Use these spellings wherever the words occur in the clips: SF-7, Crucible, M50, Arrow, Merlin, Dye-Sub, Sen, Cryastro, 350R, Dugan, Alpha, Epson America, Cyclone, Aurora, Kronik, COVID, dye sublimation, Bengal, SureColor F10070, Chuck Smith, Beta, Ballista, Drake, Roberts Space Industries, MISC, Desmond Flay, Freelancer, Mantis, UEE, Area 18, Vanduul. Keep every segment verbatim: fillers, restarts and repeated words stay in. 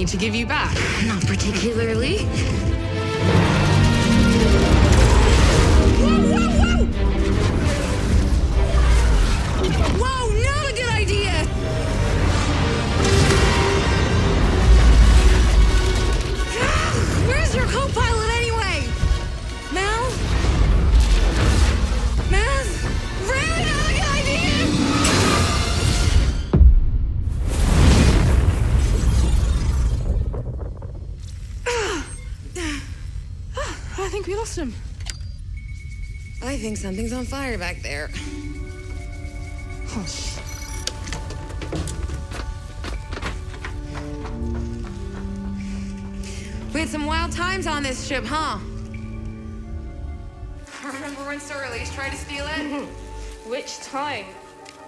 money to give you back. Not particularly. Whoa, whoa, whoa! Whoa, not a good idea! Where's your co-pilot anyway? Mal? Mal? Really not a good idea! I think we lost him. I think something's on fire back there. Huh. We had some wild times on this ship, huh? Remember when Soralise tried to steal it? Mm-hmm. Which time?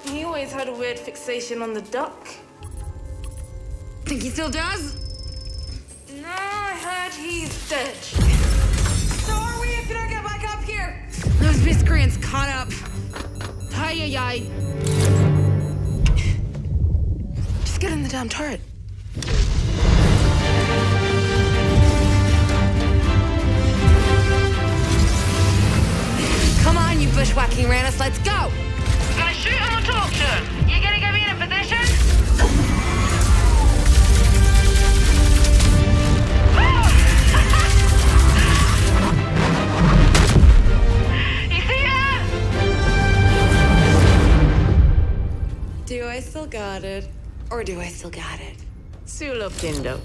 He always had a weird fixation on the duck. Think he still does? No, I heard he's dead. So are we if you don't get back up here? Those miscreants caught up. Hi-yi-yi. Just get in the damn turret. Come on, you bushwhacking ranus, let's go! Gonna shoot him or talk to him? You gonna get me in a position? You see that? Do I still got it? Or do I still got it? Sulo Pindo.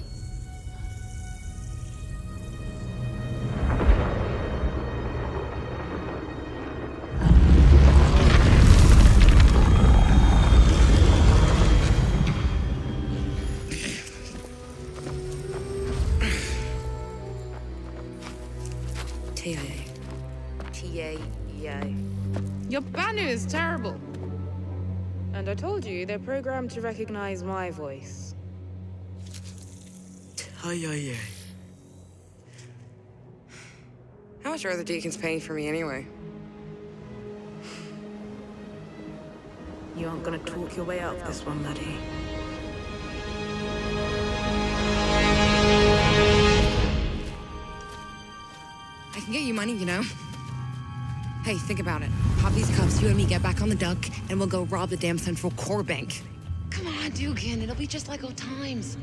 Your Banu is terrible. And I told you, they're programmed to recognize my voice. T-I-I-I. How much are the deacons paying for me anyway? You aren't gonna talk your way out of this one, laddie. I can get you money, you know? Hey, think about it. Pop these cuffs, you and me get back on the duck, and we'll go rob the damn Central Core Bank. Come on, Dugan, it'll be just like old times.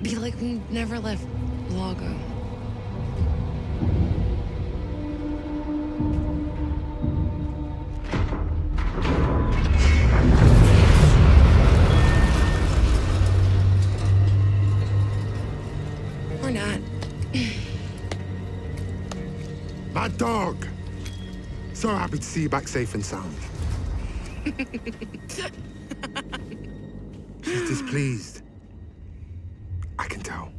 Be like we never left Lago. Or not. My dog! So happy to see you back safe and sound. She's displeased. I can tell.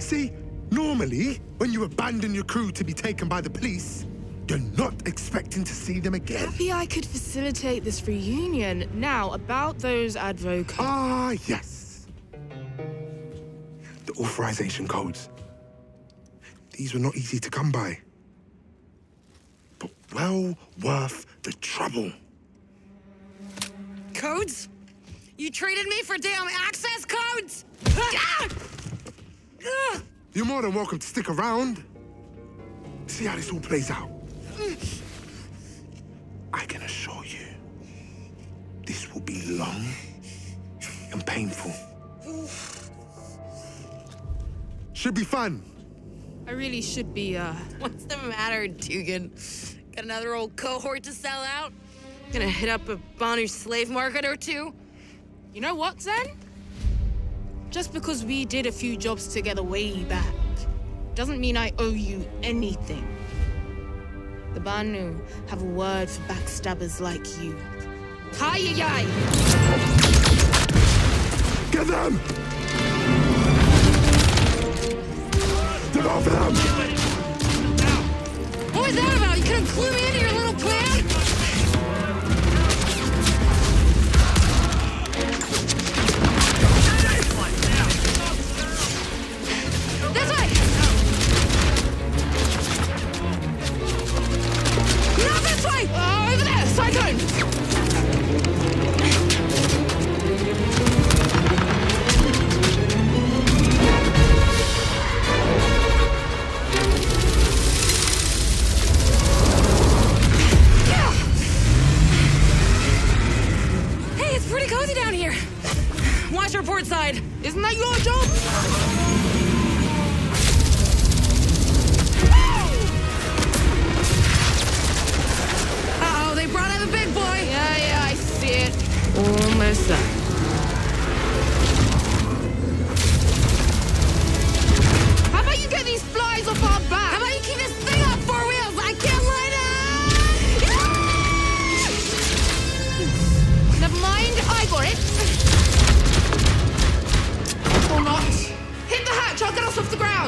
See, normally, when you abandon your crew to be taken by the police, you're not expecting to see them again. Happy I could facilitate this reunion. Now, about those advocates. Ah, yes. The authorization codes. These were not easy to come by. Well worth the trouble. Codes? You treated me for damn access codes? You're more than welcome to stick around. See how this all plays out. I can assure you, this will be long and painful. Should be fun. I really should be, uh... What's the matter, Tugan? Got another old cohort to sell out? Gonna hit up a Banu slave market or two? You know what, Zen? Just because we did a few jobs together way back doesn't mean I owe you anything. The Banu have a word for backstabbers like you. Hi-yi-yi! Get them! Get off of them! What was that about? You couldn't clue me into your little plan? This way! No, this way! Uh, over there! Cyclone!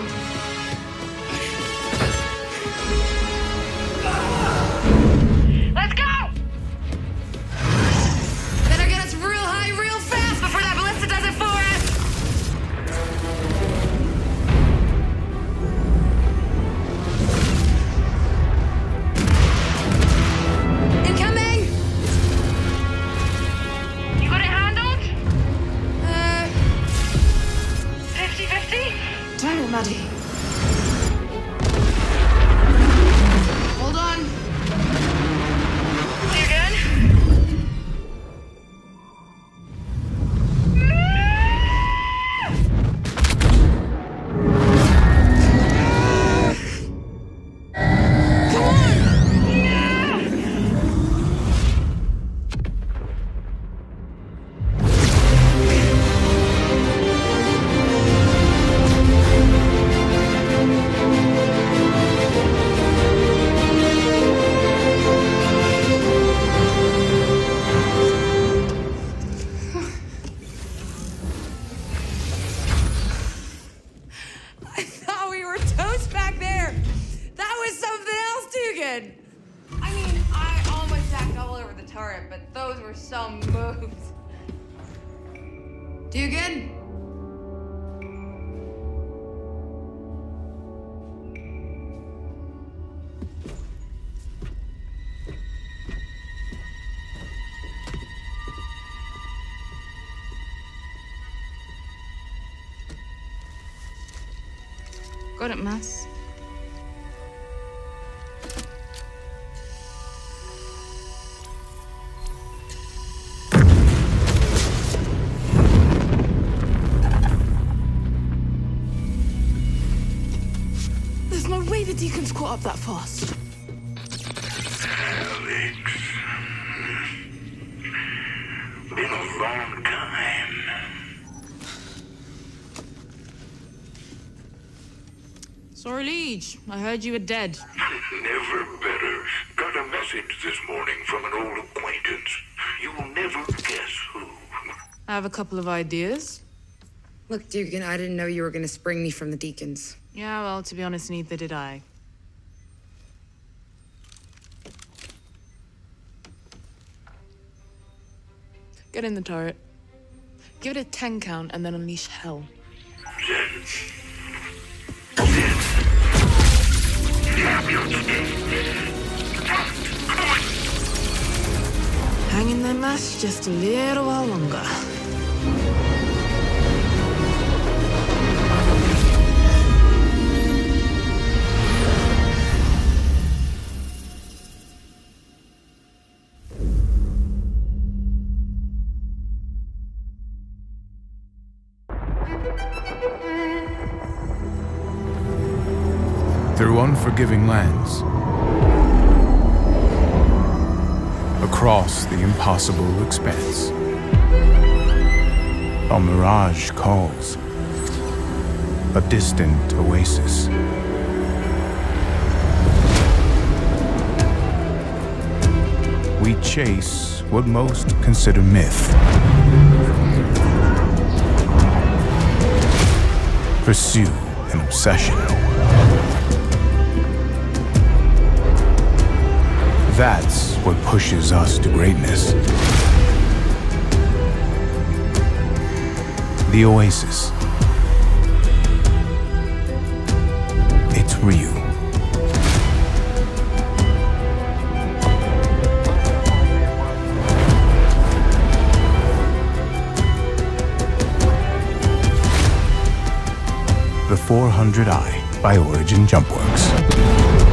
Let's go! Better get us real high real fast before that ballista does it for us! Incoming! You got it handled? Uh... fifty fifty? Don't muddy. Dugan? Got it, Mass. Deacon's caught up that fast. Alex. Been a long time. Sorry, Liege. I heard you were dead. Never better. Got a message this morning from an old acquaintance. You'll never guess who. I have a couple of ideas. Look, Dugan, I didn't know you were going to spring me from the Deacons. Yeah, well, to be honest, neither did I. Get in the turret. Give it a ten count and then unleash hell. Hang in there, Mass, just a little while longer. Through unforgiving lands, across the impossible expanse, a mirage calls, a distant oasis. We chase what most consider myth, pursue an obsession. That's what pushes us to greatness. The Oasis. It's real. The four hundred i by Origin Jumpworks.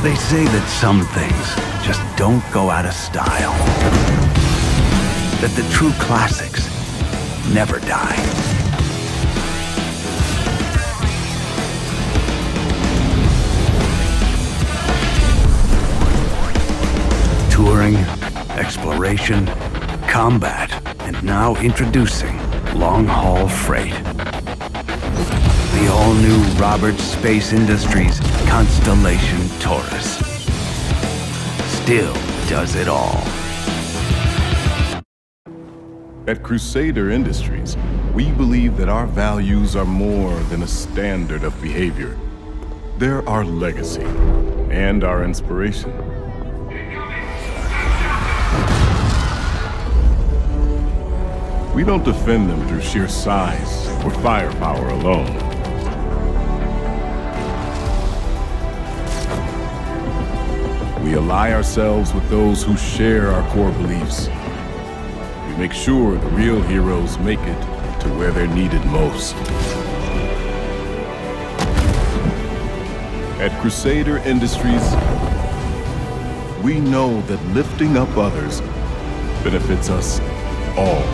They say that some things just don't go out of style. That the true classics never die. exploring, exploration, combat, and now introducing long-haul freight. The all-new Roberts Space Industries Constellation Taurus still does it all. At Crusader Industries, we believe that our values are more than a standard of behavior. They're our legacy and our inspiration. We don't defend them through sheer size or firepower alone. We ally ourselves with those who share our core beliefs. We make sure the real heroes make it to where they're needed most. At Crusader Industries, we know that lifting up others benefits us all.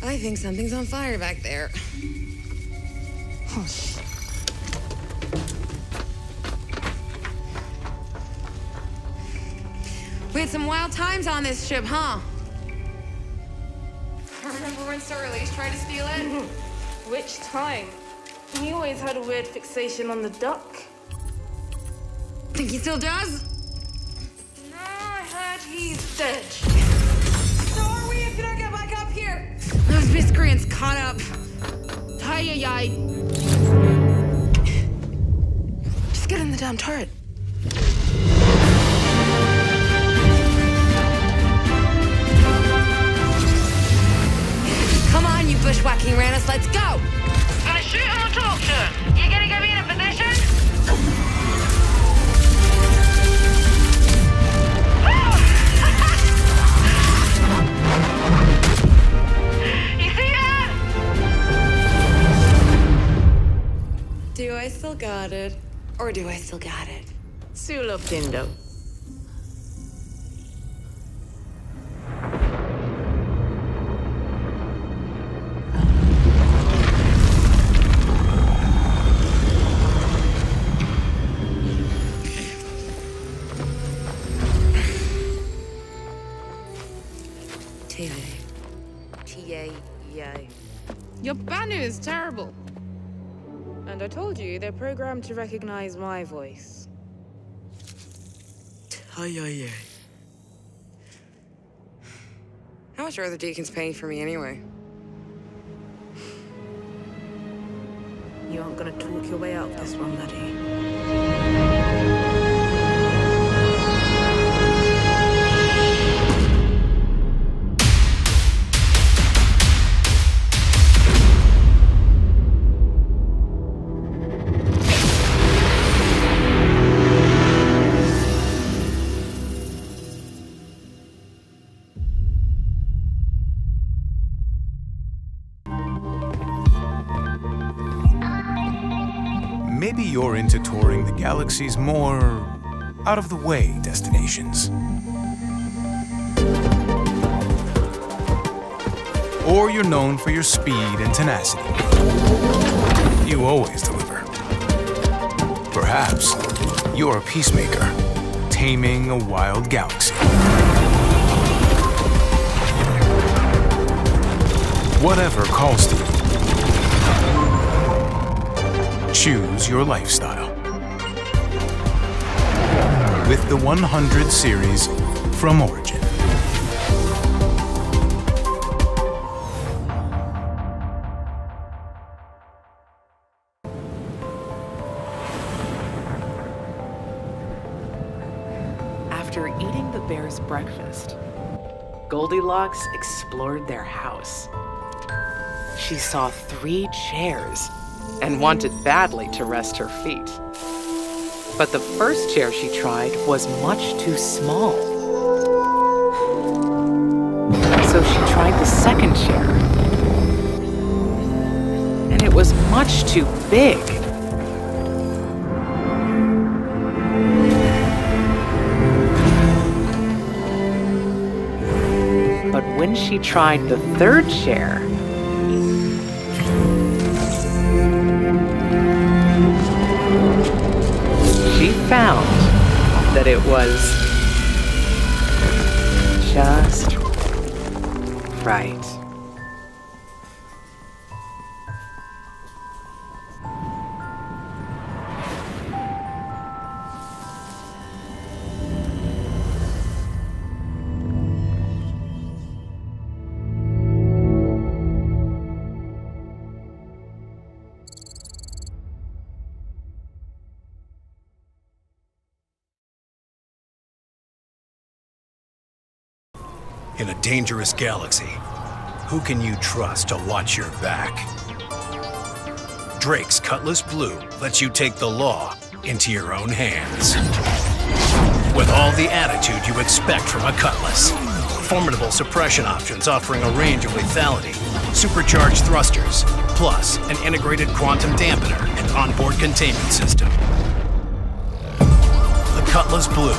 I think something's on fire back there. Oh, shit. We had some wild times on this ship, huh? Remember when Soralise tried to steal it? Mm-hmm. Which time? He always had a weird fixation on the duck. Think he still does? No, I heard he's dead. So are we if you don't get back up here? Those miscreants caught up. Hi-yi-yi. Just get in the damn turret. Come on, you bushwhacking ranus, let's go! I about it? Or do I still got it? Sulo Pindo. Your Banu is terrible. And I told you, they're programmed to recognize my voice. Aye, aye, aye. How much are the deacons paying for me anyway? You aren't gonna talk your way out of this one, buddy. You're into touring the galaxy's more out-of-the-way destinations. Or you're known for your speed and tenacity. You always deliver. Perhaps you're a peacemaker, taming a wild galaxy. Whatever calls to you. Choose your lifestyle with the one hundred series from Origin. After eating the bear's breakfast, Goldilocks explored their house. She saw three chairs and wanted badly to rest her feet. But the first chair she tried was much too small. So she tried the second chair, and it was much too big. But when she tried the third chair, found that it was just right. In a dangerous galaxy, who can you trust to watch your back? Drake's Cutlass Blue lets you take the law into your own hands. With all the attitude you expect from a Cutlass. Formidable suppression options offering a range of lethality, supercharged thrusters, plus an integrated quantum dampener and onboard containment system. The Cutlass Blue,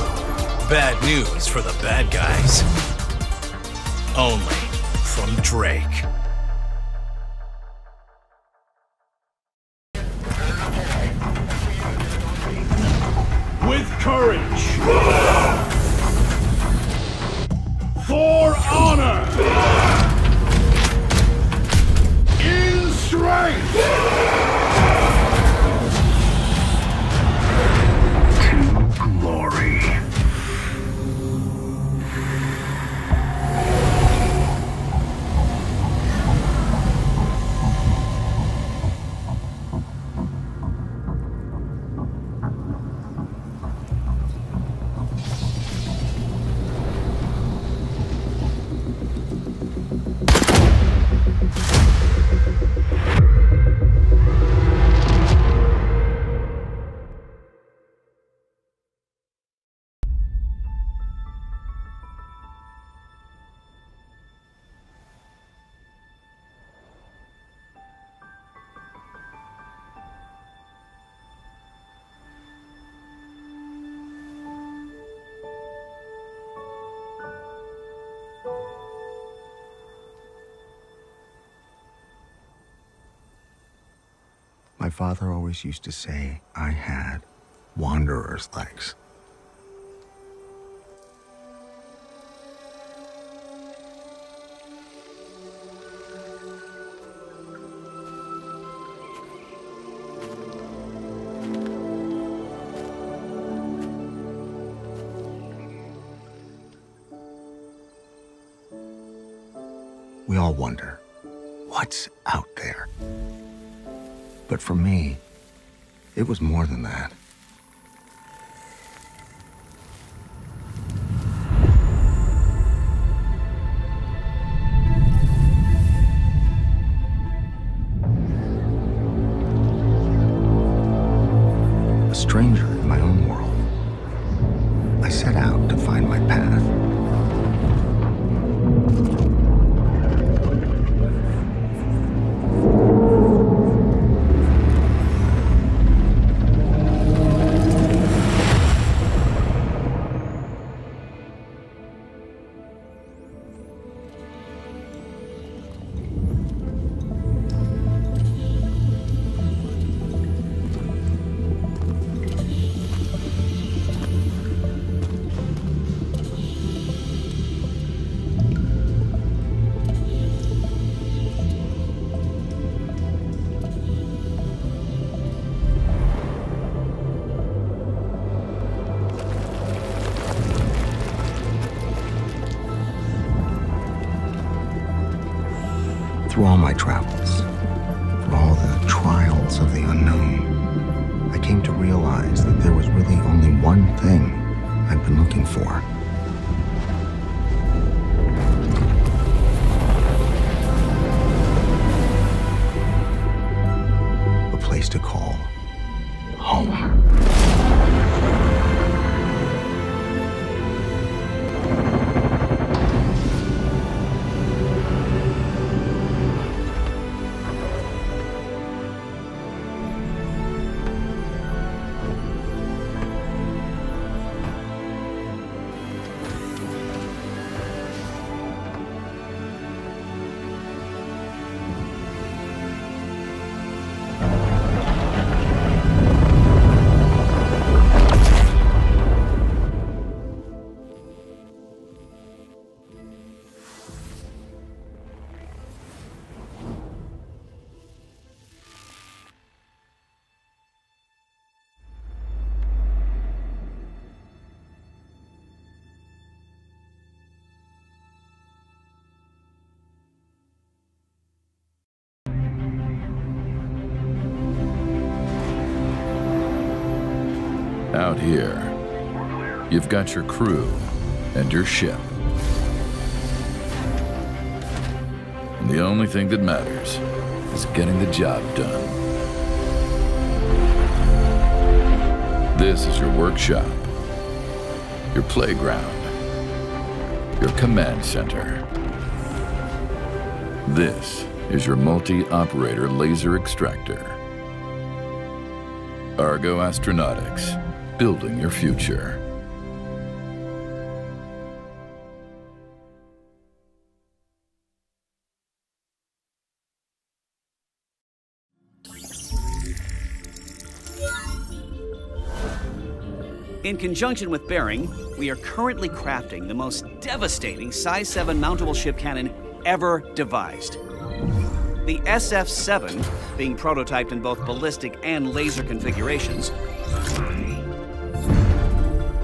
bad news for the bad guys. Only from Drake. With courage. For honor. In strength. To glory. My father always used to say I had wanderer's legs. We all wonder, what's out there? But for me, it was more than that. A stranger in my own world, I set out to find my path. Through all my travels, through all the trials of the unknown, I came to realize that there was really only one thing I'd been looking for. A place to call home. Out here, you've got your crew and your ship. And the only thing that matters is getting the job done. This is your workshop, your playground, your command center. This is your multi-operator laser extractor. Argo Astronautics. Building your future. In conjunction with Bering, we are currently crafting the most devastating size seven mountable ship cannon ever devised. The S F seven, being prototyped in both ballistic and laser configurations,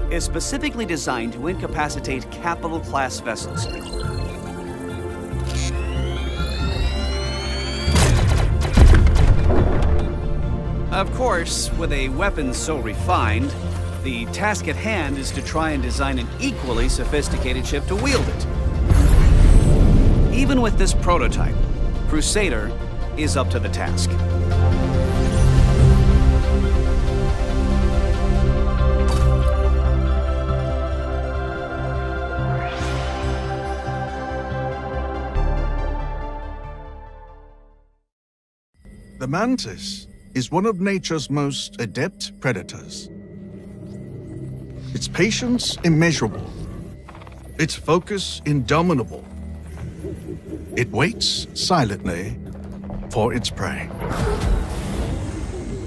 is specifically designed to incapacitate capital-class vessels. Of course, with a weapon so refined, the task at hand is to try and design an equally sophisticated ship to wield it. Even with this prototype, Crusader is up to the task. The mantis is one of nature's most adept predators. Its patience immeasurable, its focus indomitable. It waits silently for its prey.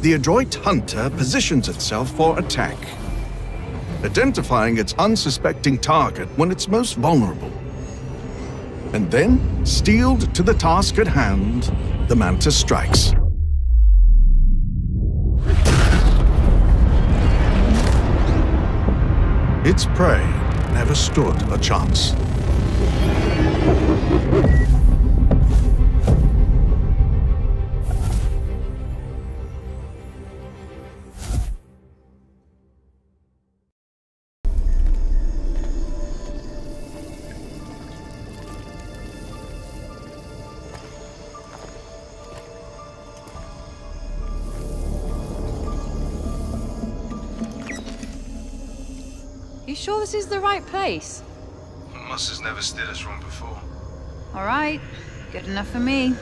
the adroit hunter positions itself for attack, identifying its unsuspecting target when it's most vulnerable, and then, steeled to the task at hand, the Manta strikes. Its prey never stood a chance. Sure this is the right place? Mass has never steered us wrong before. All right, good enough for me.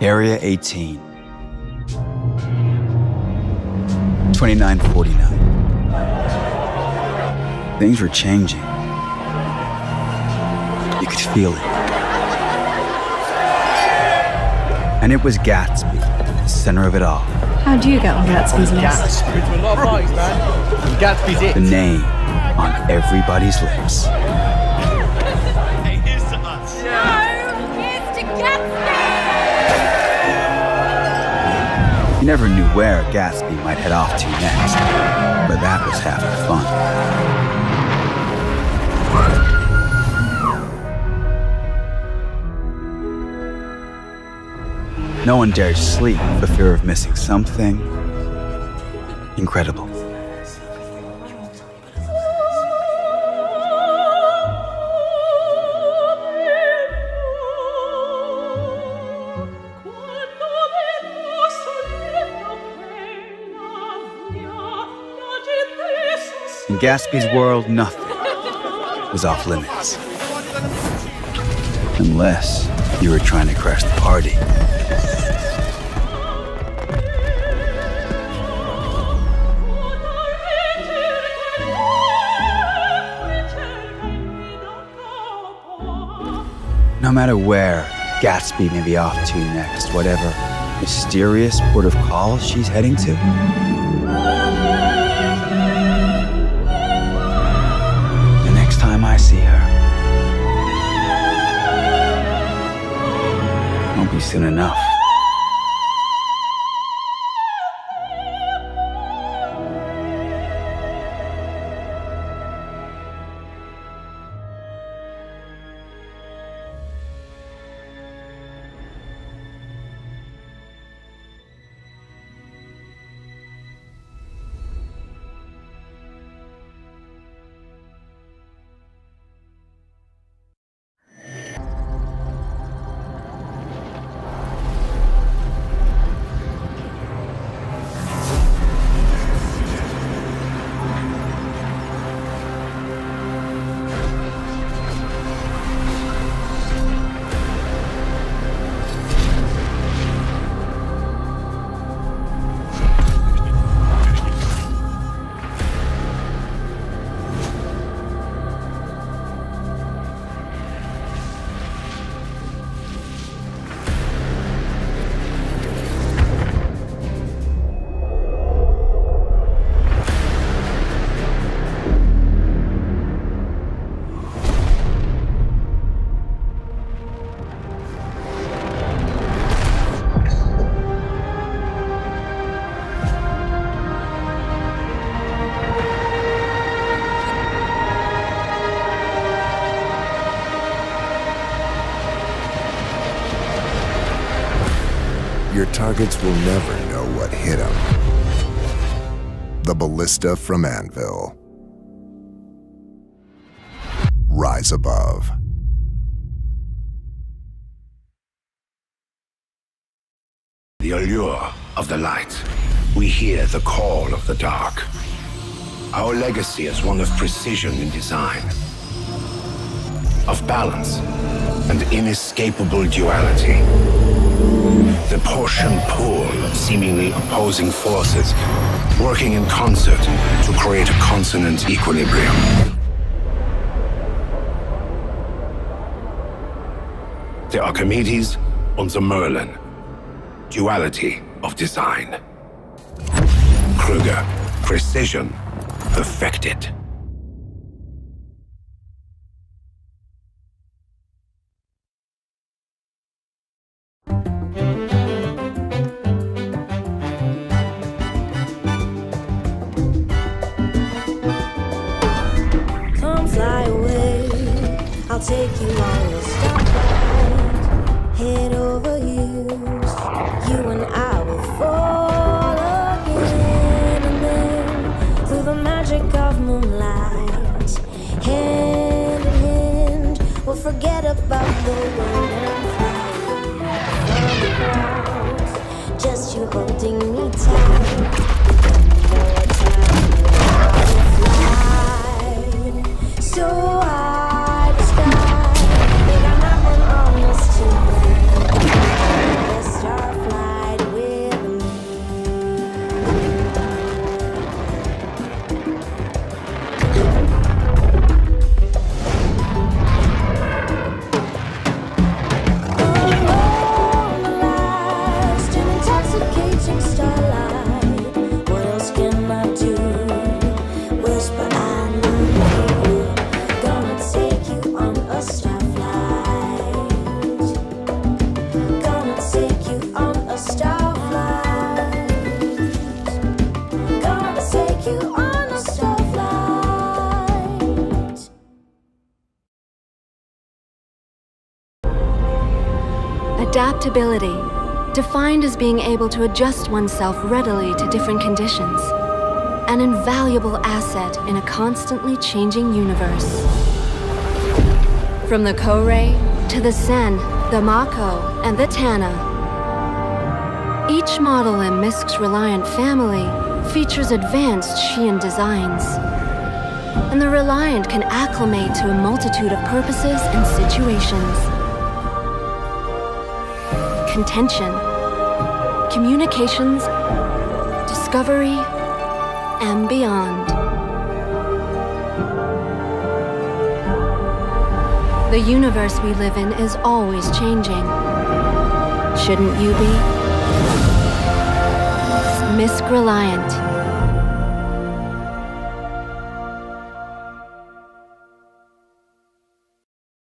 Area eighteen, twenty-nine forty-nine. Things were changing. You could feel it. And it was Gatsby, the center of it all. How do you get on Gatsby's list? Gatsby's it. The name on everybody's lips. You never knew where Gatsby might head off to next, but that was half the fun. No one dared sleep for fear of missing something incredible. In Gatsby's world, nothing was off limits. Unless you were trying to crash the party. No matter where Gatsby may be off to next, whatever mysterious port of call she's heading to. The next time I see her, won't be soon enough. Targets will never know what hit them. The ballista from Anvil. Rise above. The allure of the light. We hear the call of the dark. Our legacy is one of precision in design, of balance and inescapable duality. The push and pull of seemingly opposing forces, working in concert to create a consonant equilibrium. The Archimedes and the Merlin, duality of design. Kruger, precision, perfected. Take you on the stoplight, head over heels, you and I will fall again, and then, through the magic of moonlight, hand in hand, we'll forget about the world and fly, just you holding me tight, fly, so I adaptability, defined as being able to adjust oneself readily to different conditions, an invaluable asset in a constantly changing universe. From the Koray to the Sen, the Mako, and the Tana, each model in MISC's Reliant family features advanced Xi'an designs, and the Reliant can acclimate to a multitude of purposes and situations. Contention, communications, discovery, and beyond. The universe we live in is always changing. Shouldn't you be? M I S C Reliant.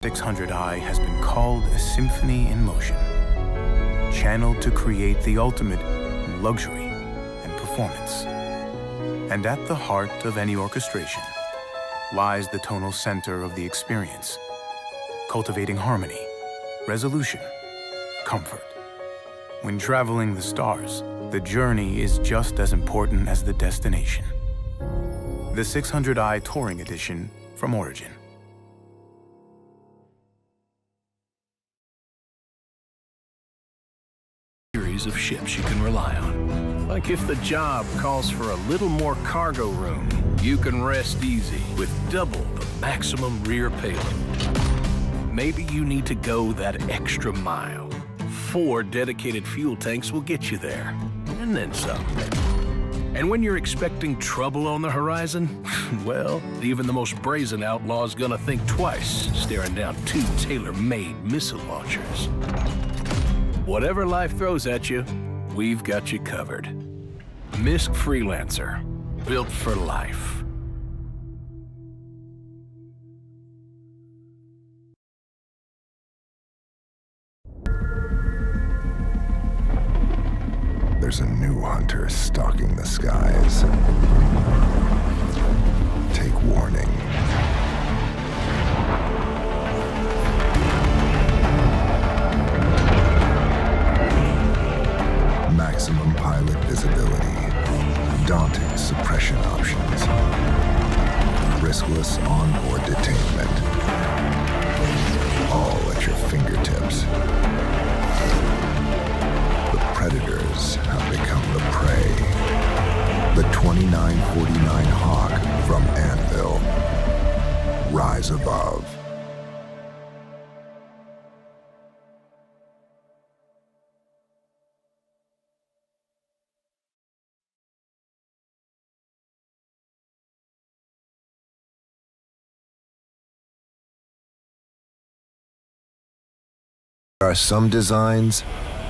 six hundred i has been called a symphony in motion, channeled to create the ultimate in luxury and performance. And at the heart of any orchestration lies the tonal center of the experience, cultivating harmony, resolution, comfort. When traveling the stars, the journey is just as important as the destination. The six hundred i Touring Edition from Origin. Of ships you can rely on. Like if the job calls for a little more cargo room, you can rest easy with double the maximum rear payload. Maybe you need to go that extra mile. Four dedicated fuel tanks will get you there, and then some. And when you're expecting trouble on the horizon, well, even the most brazen outlaw's gonna think twice, staring down two tailor-made missile launchers. Whatever life throws at you, we've got you covered. M I S C Freelancer, built for life. There's a new hunter stalking the skies. Take warning. Maximum pilot visibility, daunting suppression options, riskless onboard detainment, all at your fingertips. The predators have become the prey. The twenty-nine forty-nine Hawk from Anvil. Rise above. There are some designs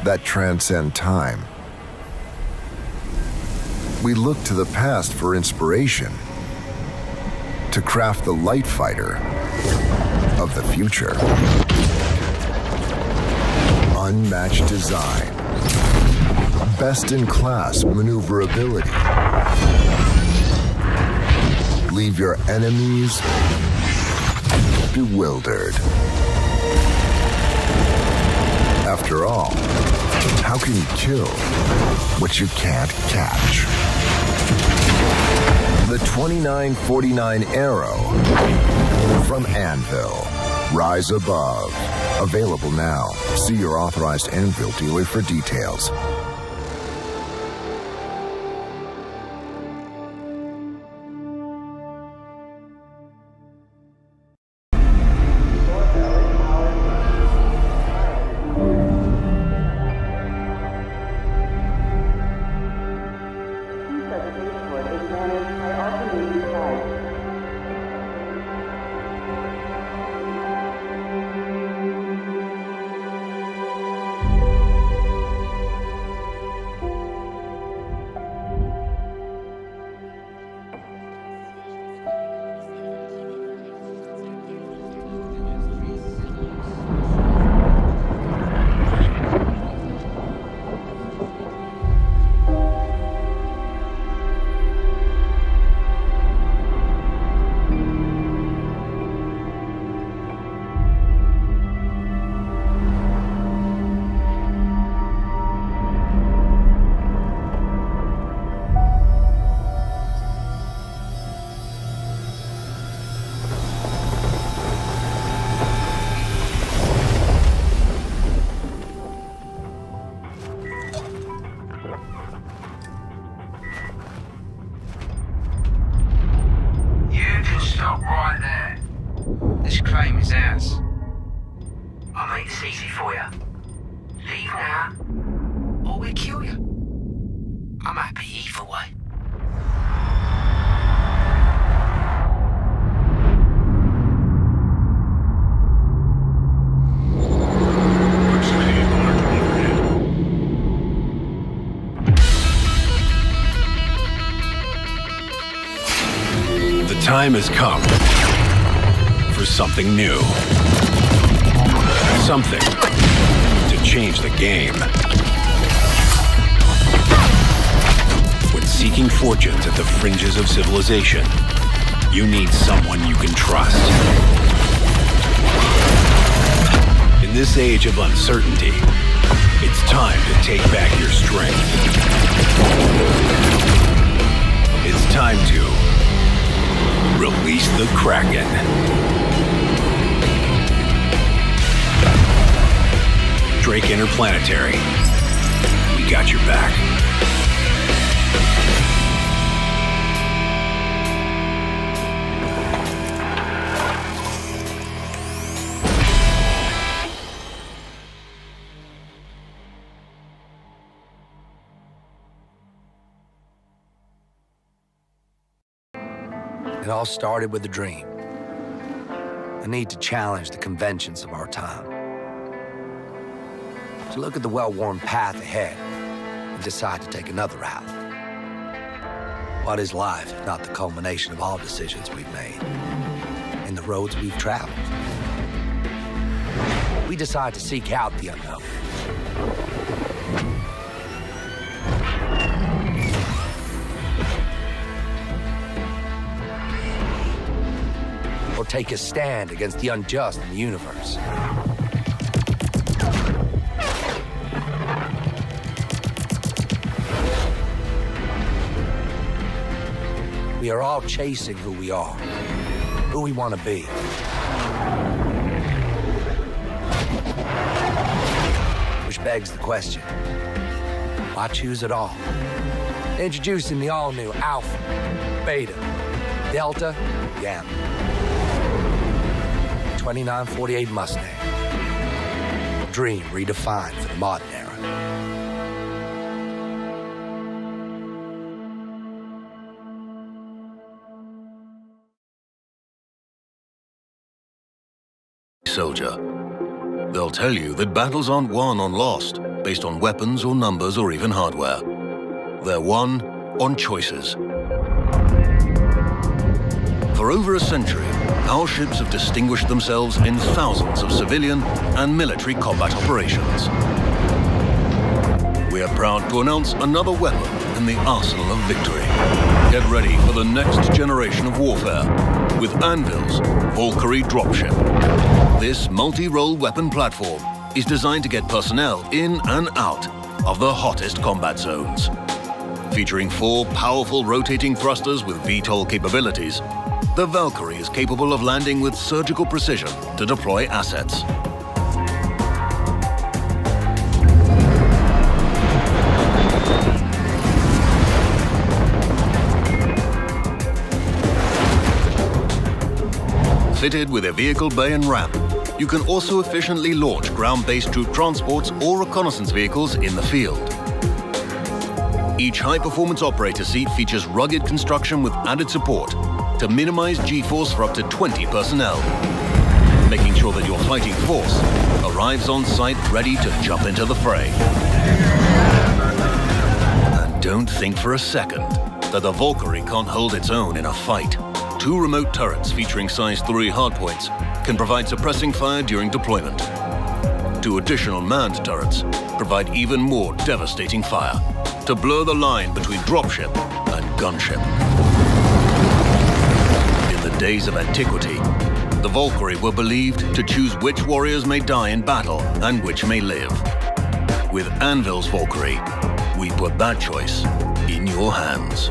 that transcend time. We look to the past for inspiration to craft the light fighter of the future. Unmatched design, best in class maneuverability. Leave your enemies bewildered. After all, how can you kill what you can't catch? The twenty-nine forty-nine Arrow from Anvil. Rise above. Available now. See your authorized Anvil dealer for details. time has come for something new. Something to change the game. When seeking fortunes at the fringes of civilization, you need someone you can trust. In this age of uncertainty, it's time to take back your strength. It's time to release the Kraken. Drake Interplanetary. We got your back. It all started with a dream. The need to challenge the conventions of our time. To look at the well-worn path ahead and decide to take another route. What is life if not the culmination of all decisions we've made and the roads we've traveled? We decide to seek out the unknown. Take a stand against the unjust in the universe. We are all chasing who we are, who we want to be. Which begs the question, why choose it all? Introducing the all-new Alpha, Beta, Delta, Gamma. twenty-nine forty-eight Mustang. Dream redefined for the modern era. Soldier. They'll tell you that battles aren't won on lost, based on weapons or numbers or even hardware. They're won on choices. For over a century, our ships have distinguished themselves in thousands of civilian and military combat operations. We are proud to announce another weapon in the arsenal of victory. Get ready for the next generation of warfare with Anvil's Valkyrie dropship. This multi-role weapon platform is designed to get personnel in and out of the hottest combat zones. Featuring four powerful rotating thrusters with V TOL capabilities, the Valkyrie is capable of landing with surgical precision to deploy assets. Fitted with a vehicle bay and ramp, you can also efficiently launch ground-based troop transports or reconnaissance vehicles in the field. Each high-performance operator seat features rugged construction with added support to minimize G-force for up to twenty personnel, making sure that your fighting force arrives on site ready to jump into the fray. And don't think for a second that the Valkyrie can't hold its own in a fight. Two remote turrets featuring size three hardpoints can provide suppressing fire during deployment. Two additional manned turrets provide even more devastating fire to blur the line between dropship and gunship. In the days of antiquity, the Valkyrie were believed to choose which warriors may die in battle and which may live. With Anvil's Valkyrie, we put that choice in your hands.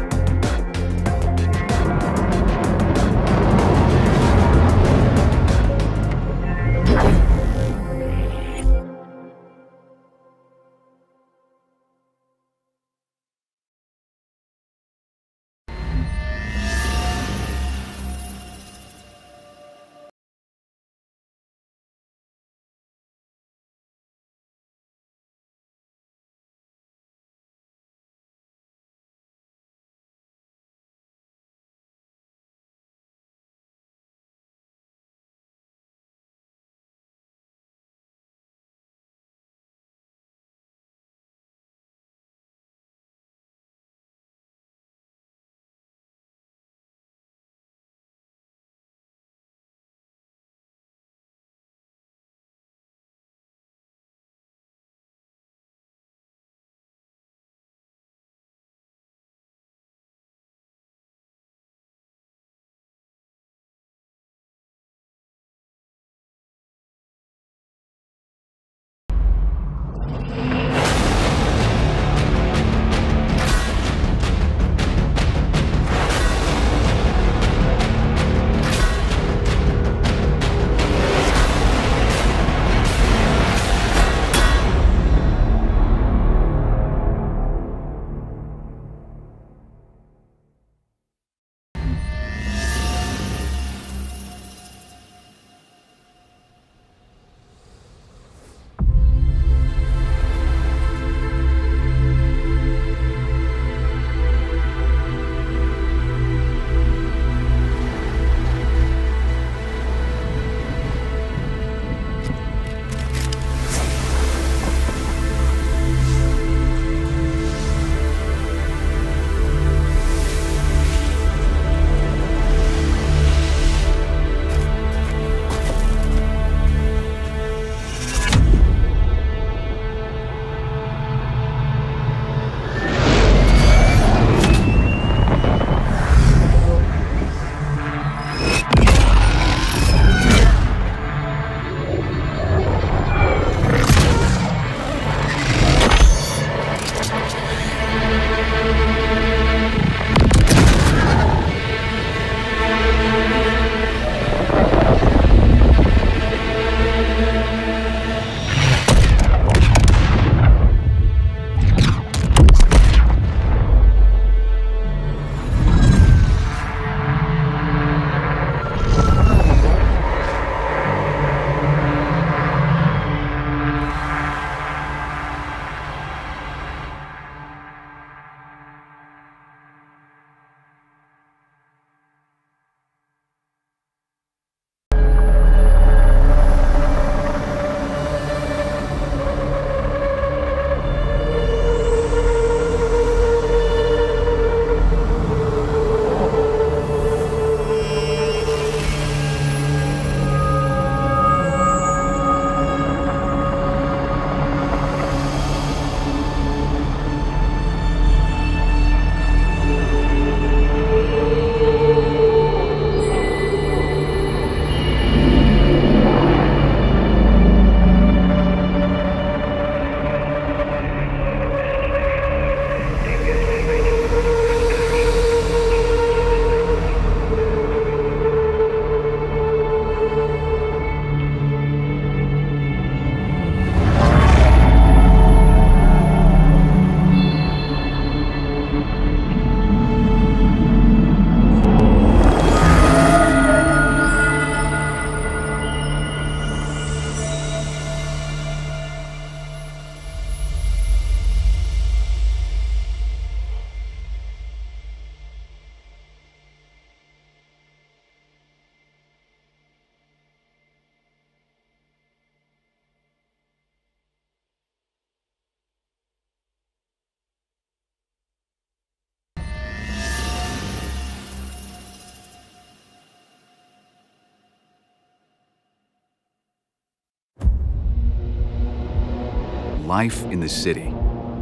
life in the city.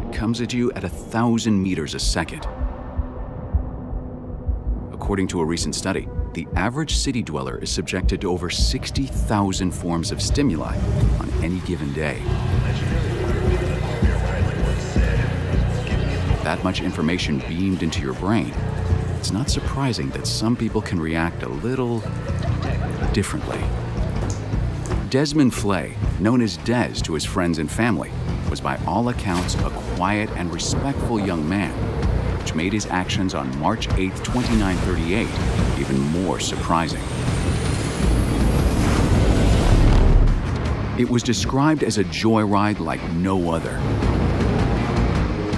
It comes at you at a thousand meters a second. According to a recent study, the average city dweller is subjected to over sixty thousand forms of stimuli on any given day. That much information beamed into your brain, it's not surprising that some people can react a little differently. Desmond Flay, known as Des to his friends and family, was by all accounts a quiet and respectful young man, which made his actions on March eighth, twenty-nine thirty-eight even more surprising. It was described as a joyride like no other.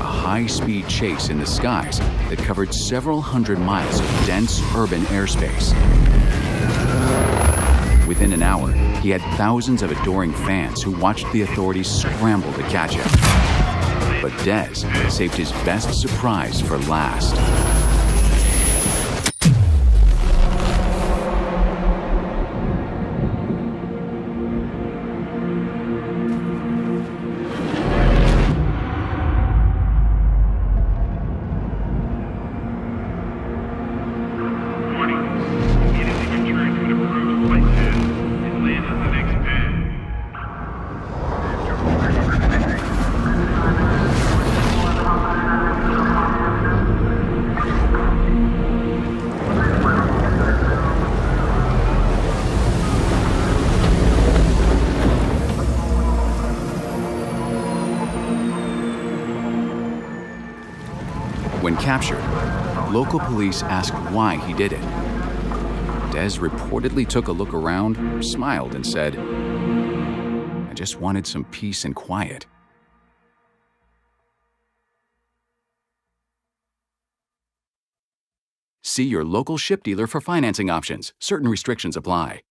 High-speed chase in the skies that covered several hundred miles of dense urban airspace. Within an hour, he had thousands of adoring fans who watched the authorities scramble to catch him. But Des saved his best surprise for last. Captured, local police asked why he did it. Des reportedly took a look around, smiled, and said, "I just wanted some peace and quiet." See your local ship dealer for financing options. Certain restrictions apply.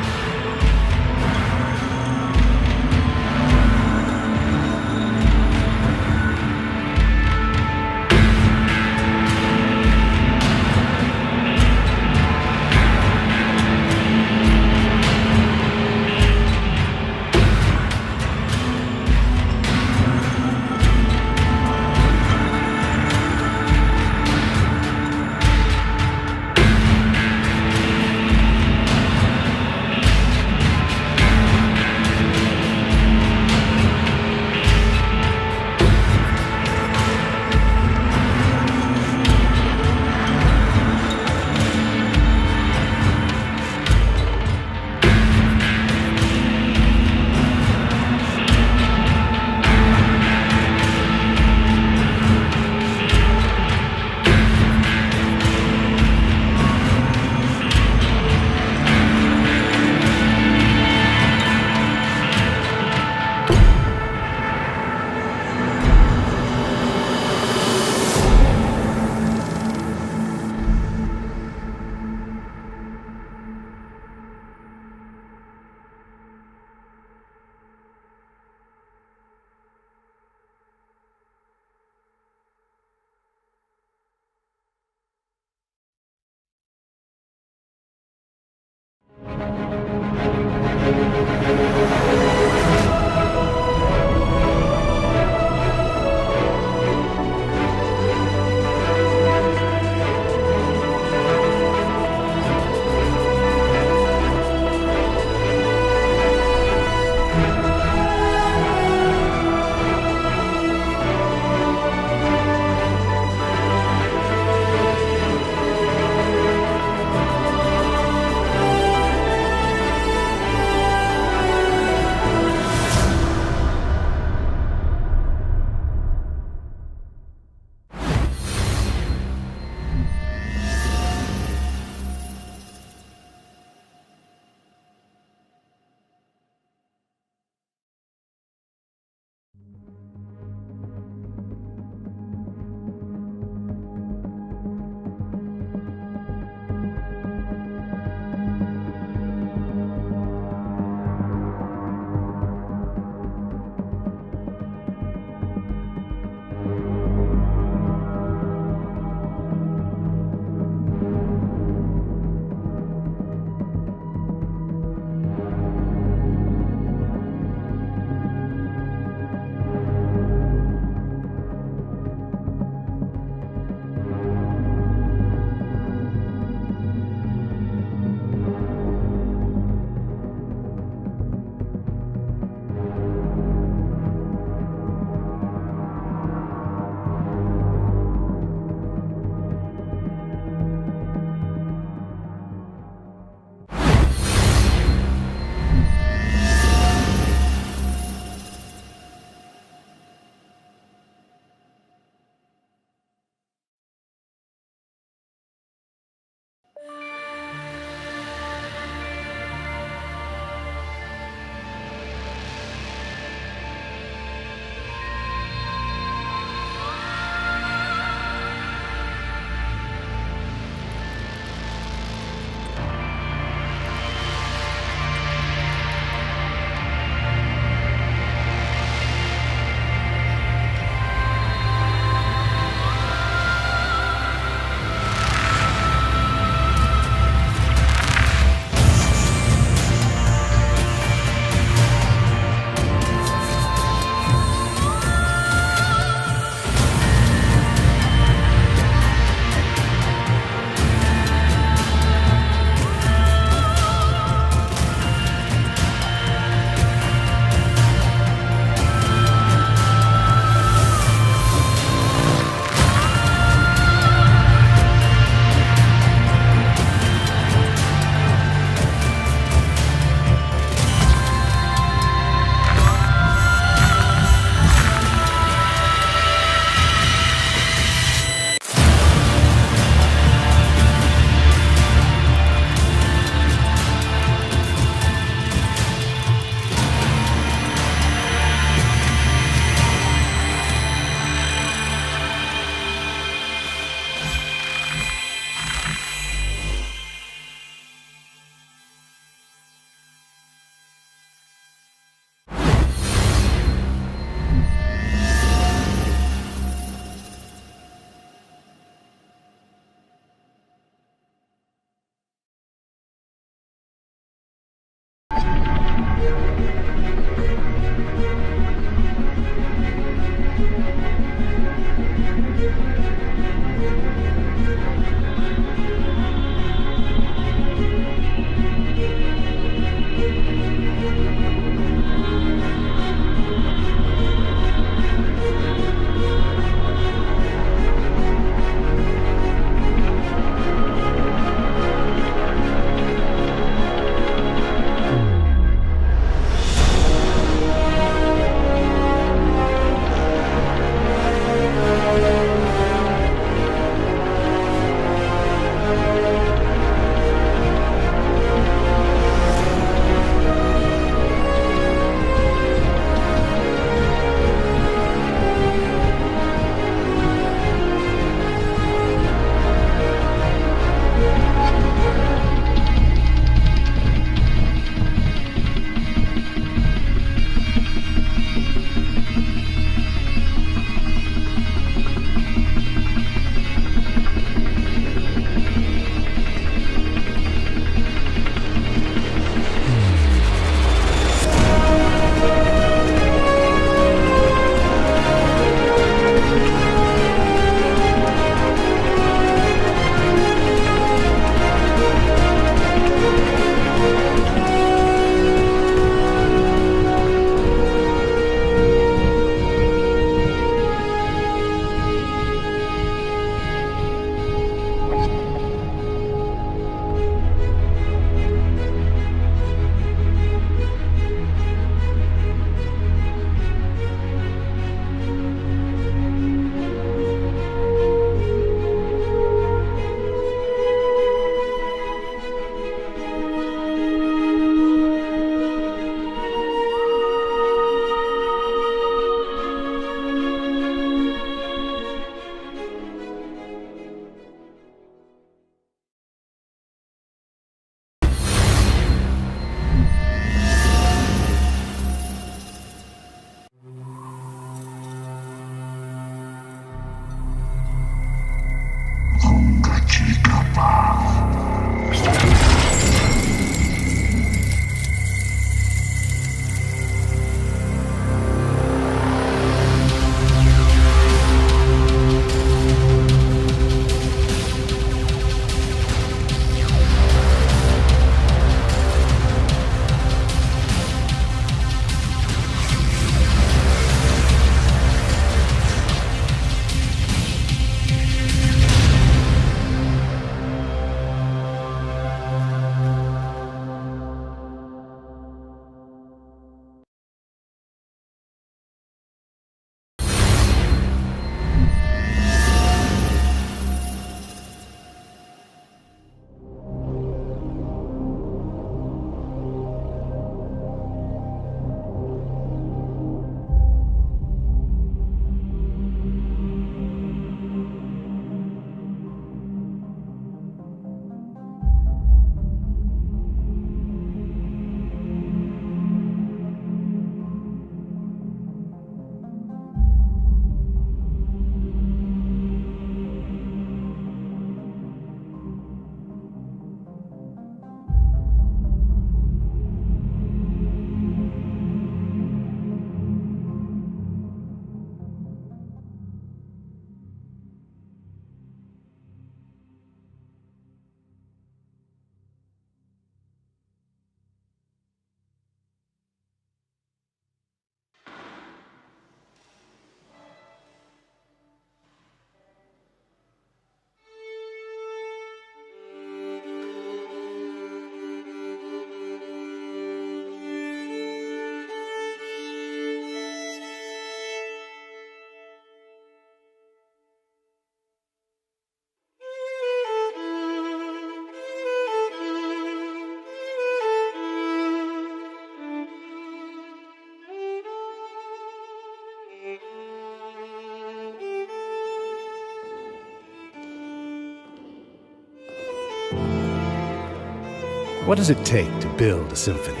What does it take to build a symphony?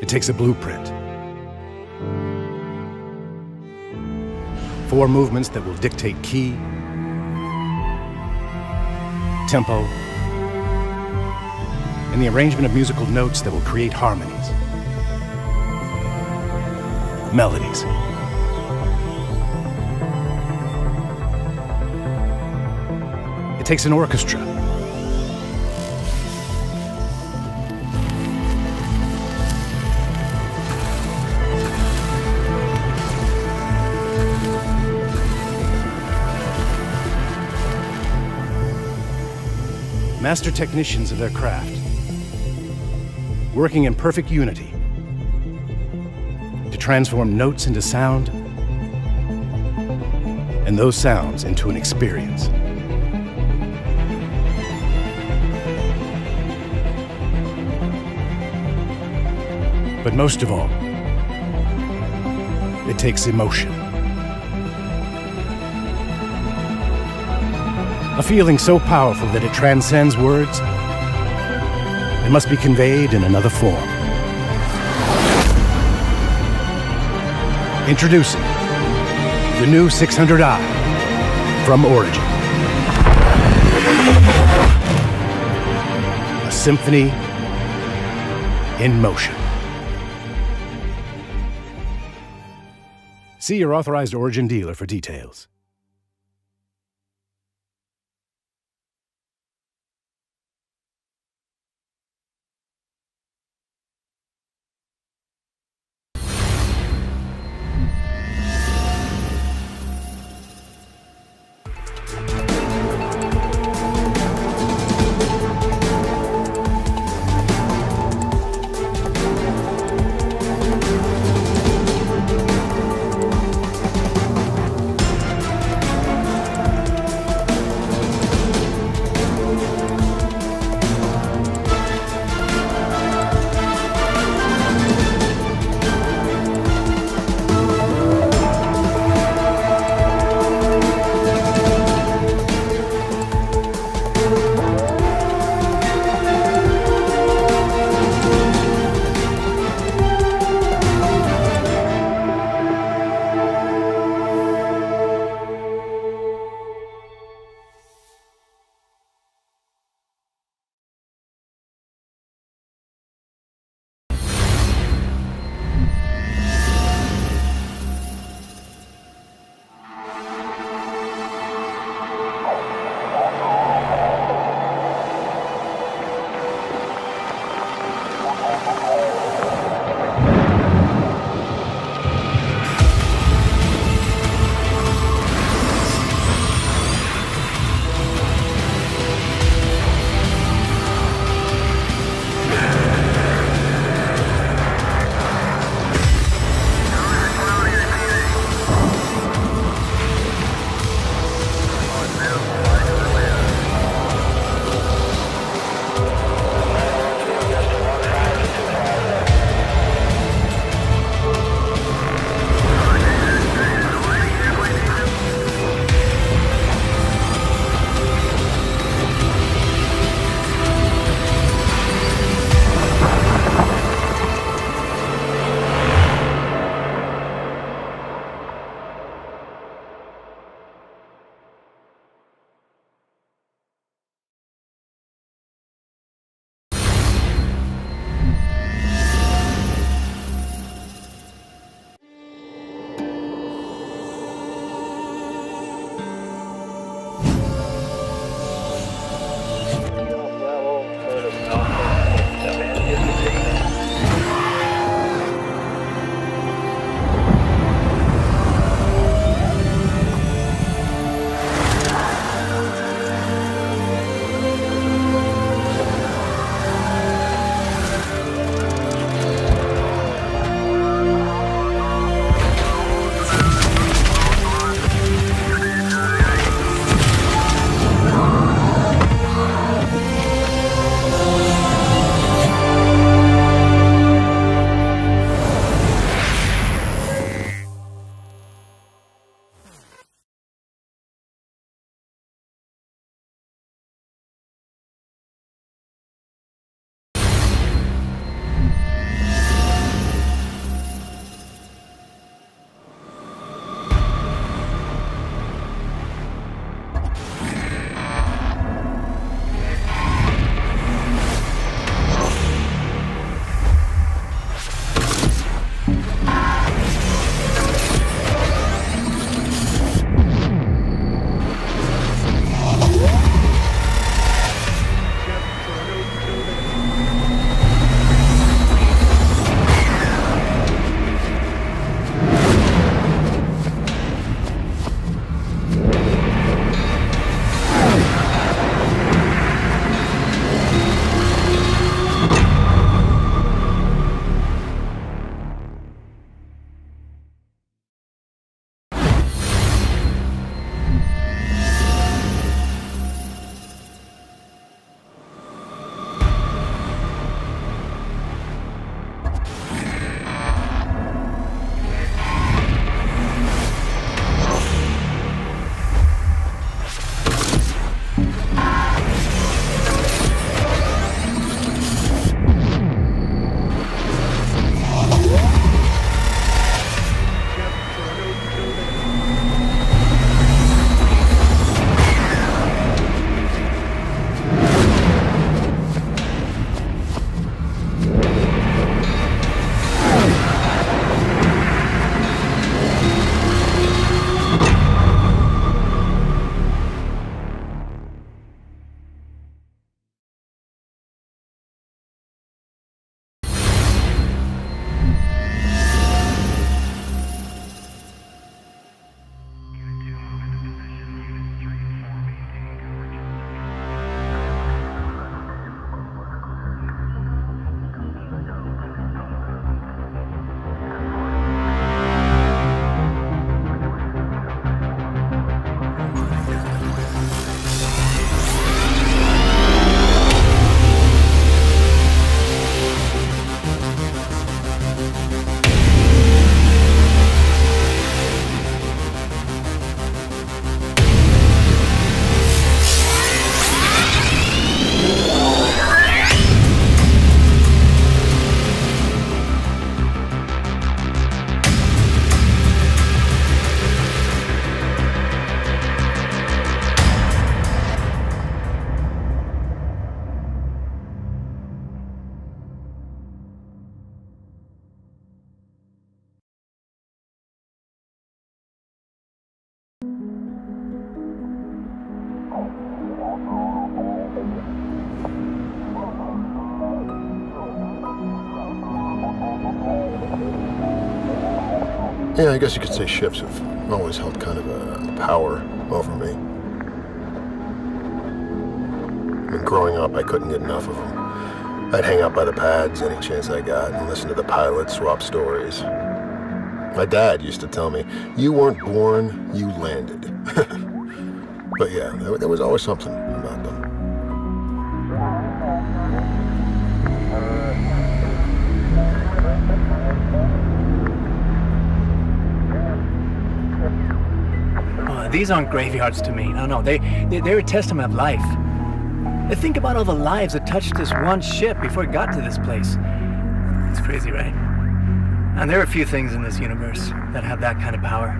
It takes a blueprint. Four movements that will dictate key, tempo, and the arrangement of musical notes that will create harmonies, melodies. It takes an orchestra. Master technicians of their craft, working in perfect unity to transform notes into sound and those sounds into an experience. But most of all, it takes emotion. A feeling so powerful that it transcends words and must be conveyed in another form. Introducing the new six hundred i from Origin. A symphony in motion. See your authorized Origin dealer for details. Yeah, I guess you could say ships have always held kind of a power over me. I mean, growing up, I couldn't get enough of them. I'd hang out by the pads any chance I got and listen to the pilots swap stories. My dad used to tell me, you weren't born, you landed. But yeah, there was always something about them. Uh, these aren't graveyards to me. No, no, they, they, they're a testament of life. Think about all the lives that touched this one ship before it got to this place. It's crazy, right? And there are a few things in this universe that have that kind of power.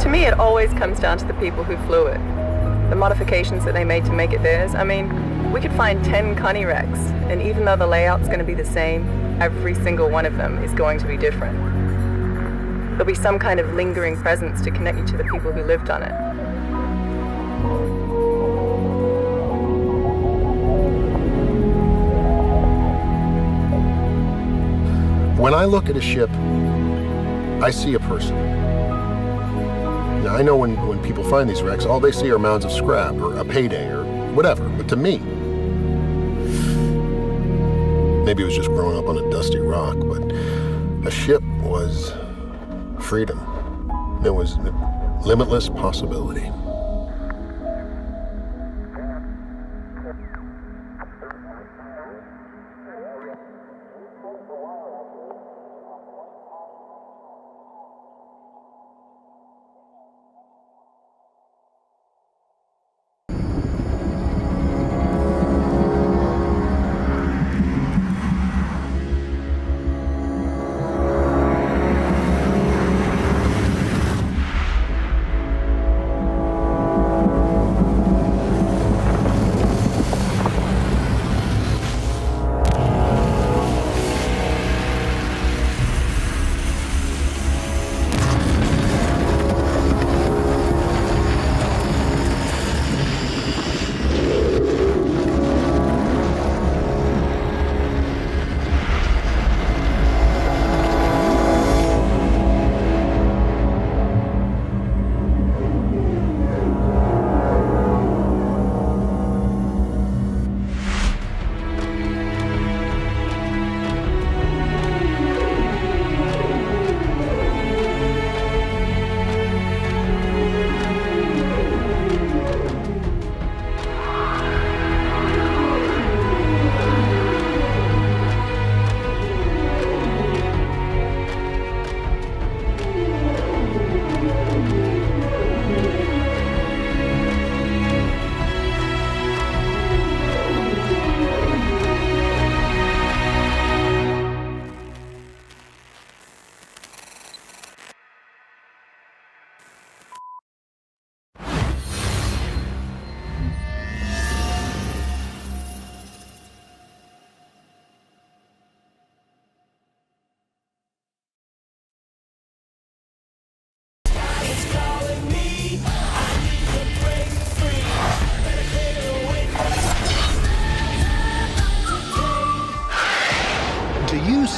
To me, it always comes down to the people who flew it. The modifications that they made to make it theirs. I mean, we could find ten Connie wrecks, and even though the layout's going to be the same, every single one of them is going to be different. There'll be some kind of lingering presence to connect you to the people who lived on it. When I look at a ship, I see a person. Now, I know when, when people find these wrecks, all they see are mounds of scrap or a payday or whatever, but to me, maybe it was just growing up on a dusty rock, but a ship was freedom. There was limitless possibility.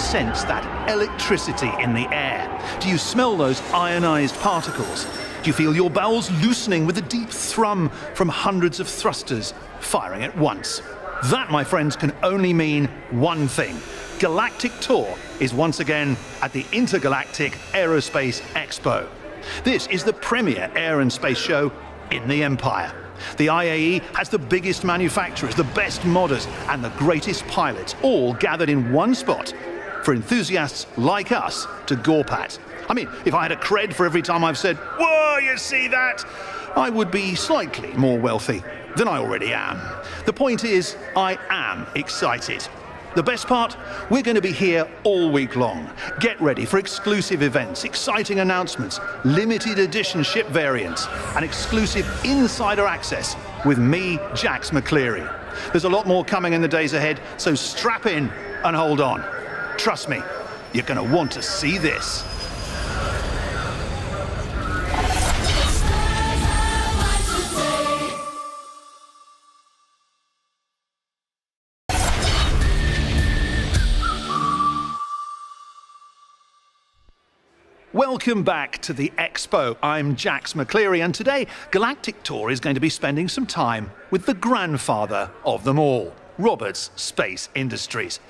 Sense that electricity in the air? Do you smell those ionized particles? Do you feel your bowels loosening with the deep thrum from hundreds of thrusters firing at once? That, my friends, can only mean one thing. Galactic Tour is once again at the Intergalactic Aerospace Expo. This is the premier air and space show in the Empire. The I A E has the biggest manufacturers, the best modders, and the greatest pilots, all gathered in one spot for enthusiasts like us to gawp at. I mean, if I had a cred for every time I've said, whoa, you see that? I would be slightly more wealthy than I already am. The point is, I am excited. The best part, we're going to be here all week long. Get ready for exclusive events, exciting announcements, limited edition ship variants, and exclusive insider access with me, Jax McCleary. There's a lot more coming in the days ahead, so strap in and hold on. Trust me, you're going to want to see this. Welcome back to the Expo. I'm Jax McCleary, and today Galactic Tour is going to be spending some time with the grandfather of them all, Roberts Space Industries.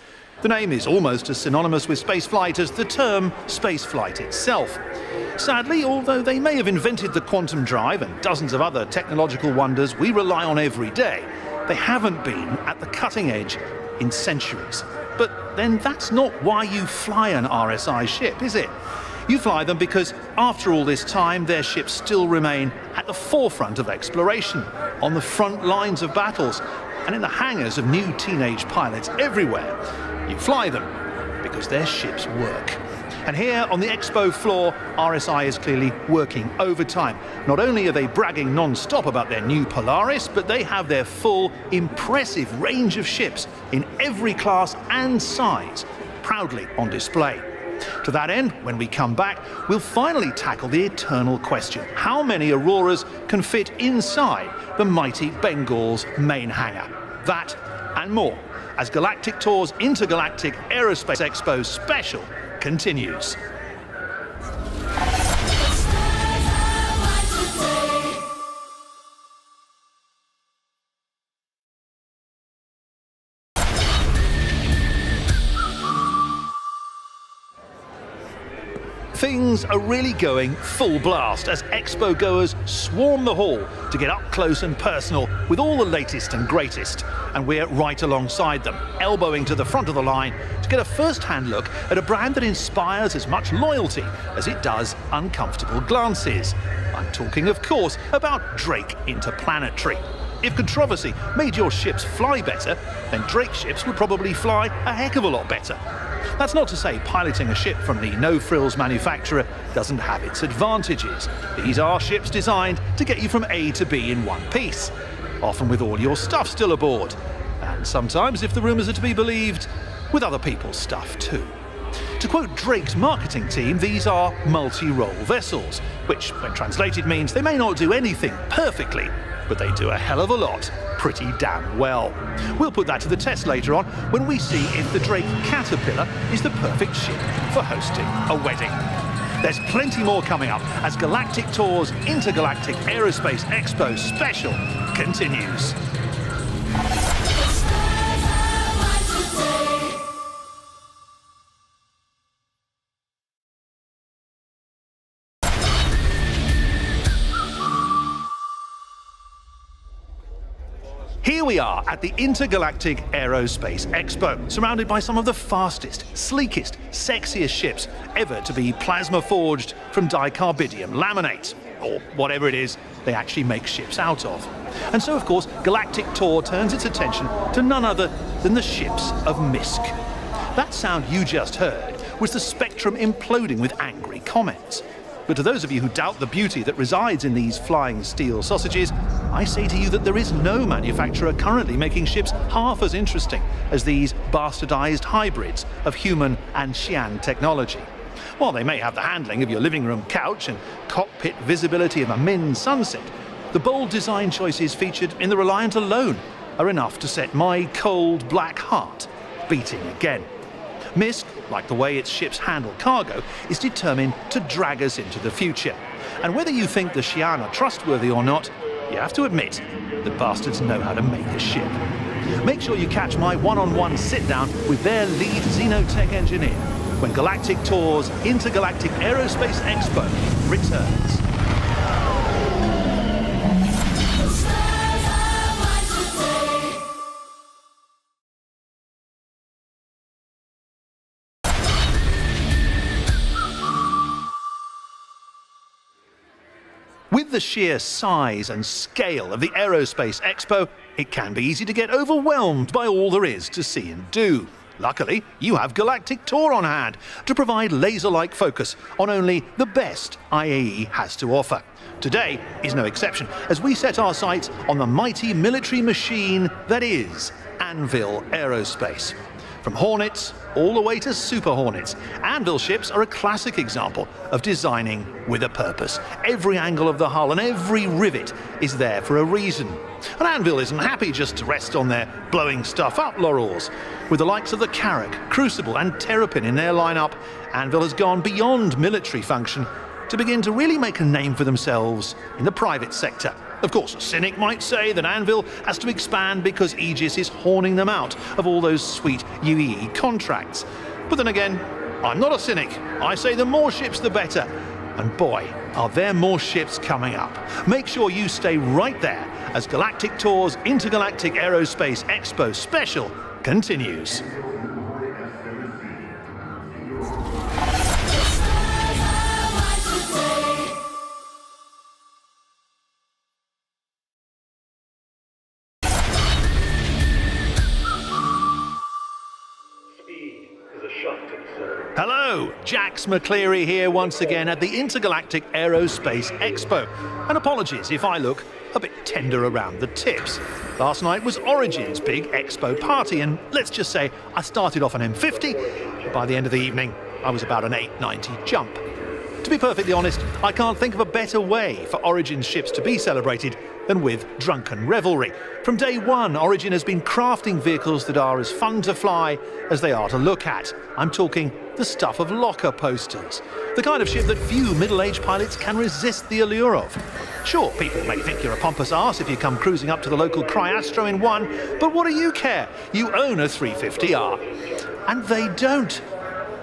The name is almost as synonymous with spaceflight as the term spaceflight itself. Sadly, although they may have invented the quantum drive and dozens of other technological wonders we rely on every day, they haven't been at the cutting edge in centuries. But then that's not why you fly an R S I ship, is it? You fly them because, after all this time, their ships still remain at the forefront of exploration, on the front lines of battles, and in the hangars of new teenage pilots everywhere. You fly them because their ships work. And here on the Expo floor, R S I is clearly working overtime. Not only are they bragging non-stop about their new Polaris, but they have their full, impressive range of ships in every class and size proudly on display. To that end, when we come back, we'll finally tackle the eternal question: how many Auroras can fit inside the mighty Bengal's main hangar? That and more, as Galactic Tour's Intergalactic Aerospace Expo special continues. Things are really going full blast as Expo goers swarm the hall to get up close and personal with all the latest and greatest. And we're right alongside them, elbowing to the front of the line to get a first-hand look at a brand that inspires as much loyalty as it does uncomfortable glances. I'm talking, of course, about Drake Interplanetary. If controversy made your ships fly better, then Drake ships would probably fly a heck of a lot better. That's not to say piloting a ship from the no-frills manufacturer doesn't have its advantages. These are ships designed to get you from A to B in one piece, often with all your stuff still aboard, and sometimes, if the rumours are to be believed, with other people's stuff too. To quote Drake's marketing team, these are multi-role vessels, which, when translated, means they may not do anything perfectly, but they do a hell of a lot pretty damn well. We'll put that to the test later on when we see if the Drake Caterpillar is the perfect ship for hosting a wedding. There's plenty more coming up as Galactic Tour's Intergalactic Aerospace Expo special continues. Here we are at the Intergalactic Aerospace Expo, surrounded by some of the fastest, sleekest, sexiest ships ever to be plasma forged from dicarbidium laminate, or whatever it is they actually make ships out of. And so, of course, Galactic Tour turns its attention to none other than the ships of MISC. That sound you just heard was the spectrum imploding with angry comments. But to those of you who doubt the beauty that resides in these flying steel sausages, I say to you that there is no manufacturer currently making ships half as interesting as these bastardized hybrids of human and Xi'an technology. While they may have the handling of your living room couch and cockpit visibility of a Min sunset, the bold design choices featured in the Reliant alone are enough to set my cold black heart beating again. MISC, like the way its ships handle cargo, is determined to drag us into the future. And whether you think the Xi'an are trustworthy or not, you have to admit, the bastards know how to make a ship. Make sure you catch my one-on-one sit-down with their lead Xenotech engineer when Galactic Tour's Intergalactic Aerospace Expo returns. With the sheer size and scale of the Aerospace Expo, it can be easy to get overwhelmed by all there is to see and do. Luckily, you have Galactic Tour on hand to provide laser-like focus on only the best I A E has to offer. Today is no exception, as we set our sights on the mighty military machine that is Anvil Aerospace. From Hornets all the way to Super Hornets, Anvil ships are a classic example of designing with a purpose. Every angle of the hull and every rivet is there for a reason. And Anvil isn't happy just to rest on their blowing stuff up laurels. With the likes of the Carrack, Crucible and Terrapin in their lineup, Anvil has gone beyond military function to begin to really make a name for themselves in the private sector. Of course, a cynic might say that Anvil has to expand because Aegis is horning them out of all those sweet U E E contracts. But then again, I'm not a cynic. I say the more ships, the better. And boy, are there more ships coming up. Make sure you stay right there as Galactic Tour's Intergalactic Aerospace Expo special continues. Hello, Jax McCleary here once again at the Intergalactic Aerospace Expo. And apologies if I look a bit tender around the tips. Last night was Origin's big expo party, and let's just say I started off an M fifty, but by the end of the evening I was about an eight ninety jump. To be perfectly honest, I can't think of a better way for Origin's ships to be celebrated than with drunken revelry. From day one, Origin has been crafting vehicles that are as fun to fly as they are to look at. I'm talking the stuff of locker posters, the kind of ship that few middle-aged pilots can resist the allure of. Sure, people may think you're a pompous arse if you come cruising up to the local Cryastro in one, but what do you care? You own a three fifty R. And they don't.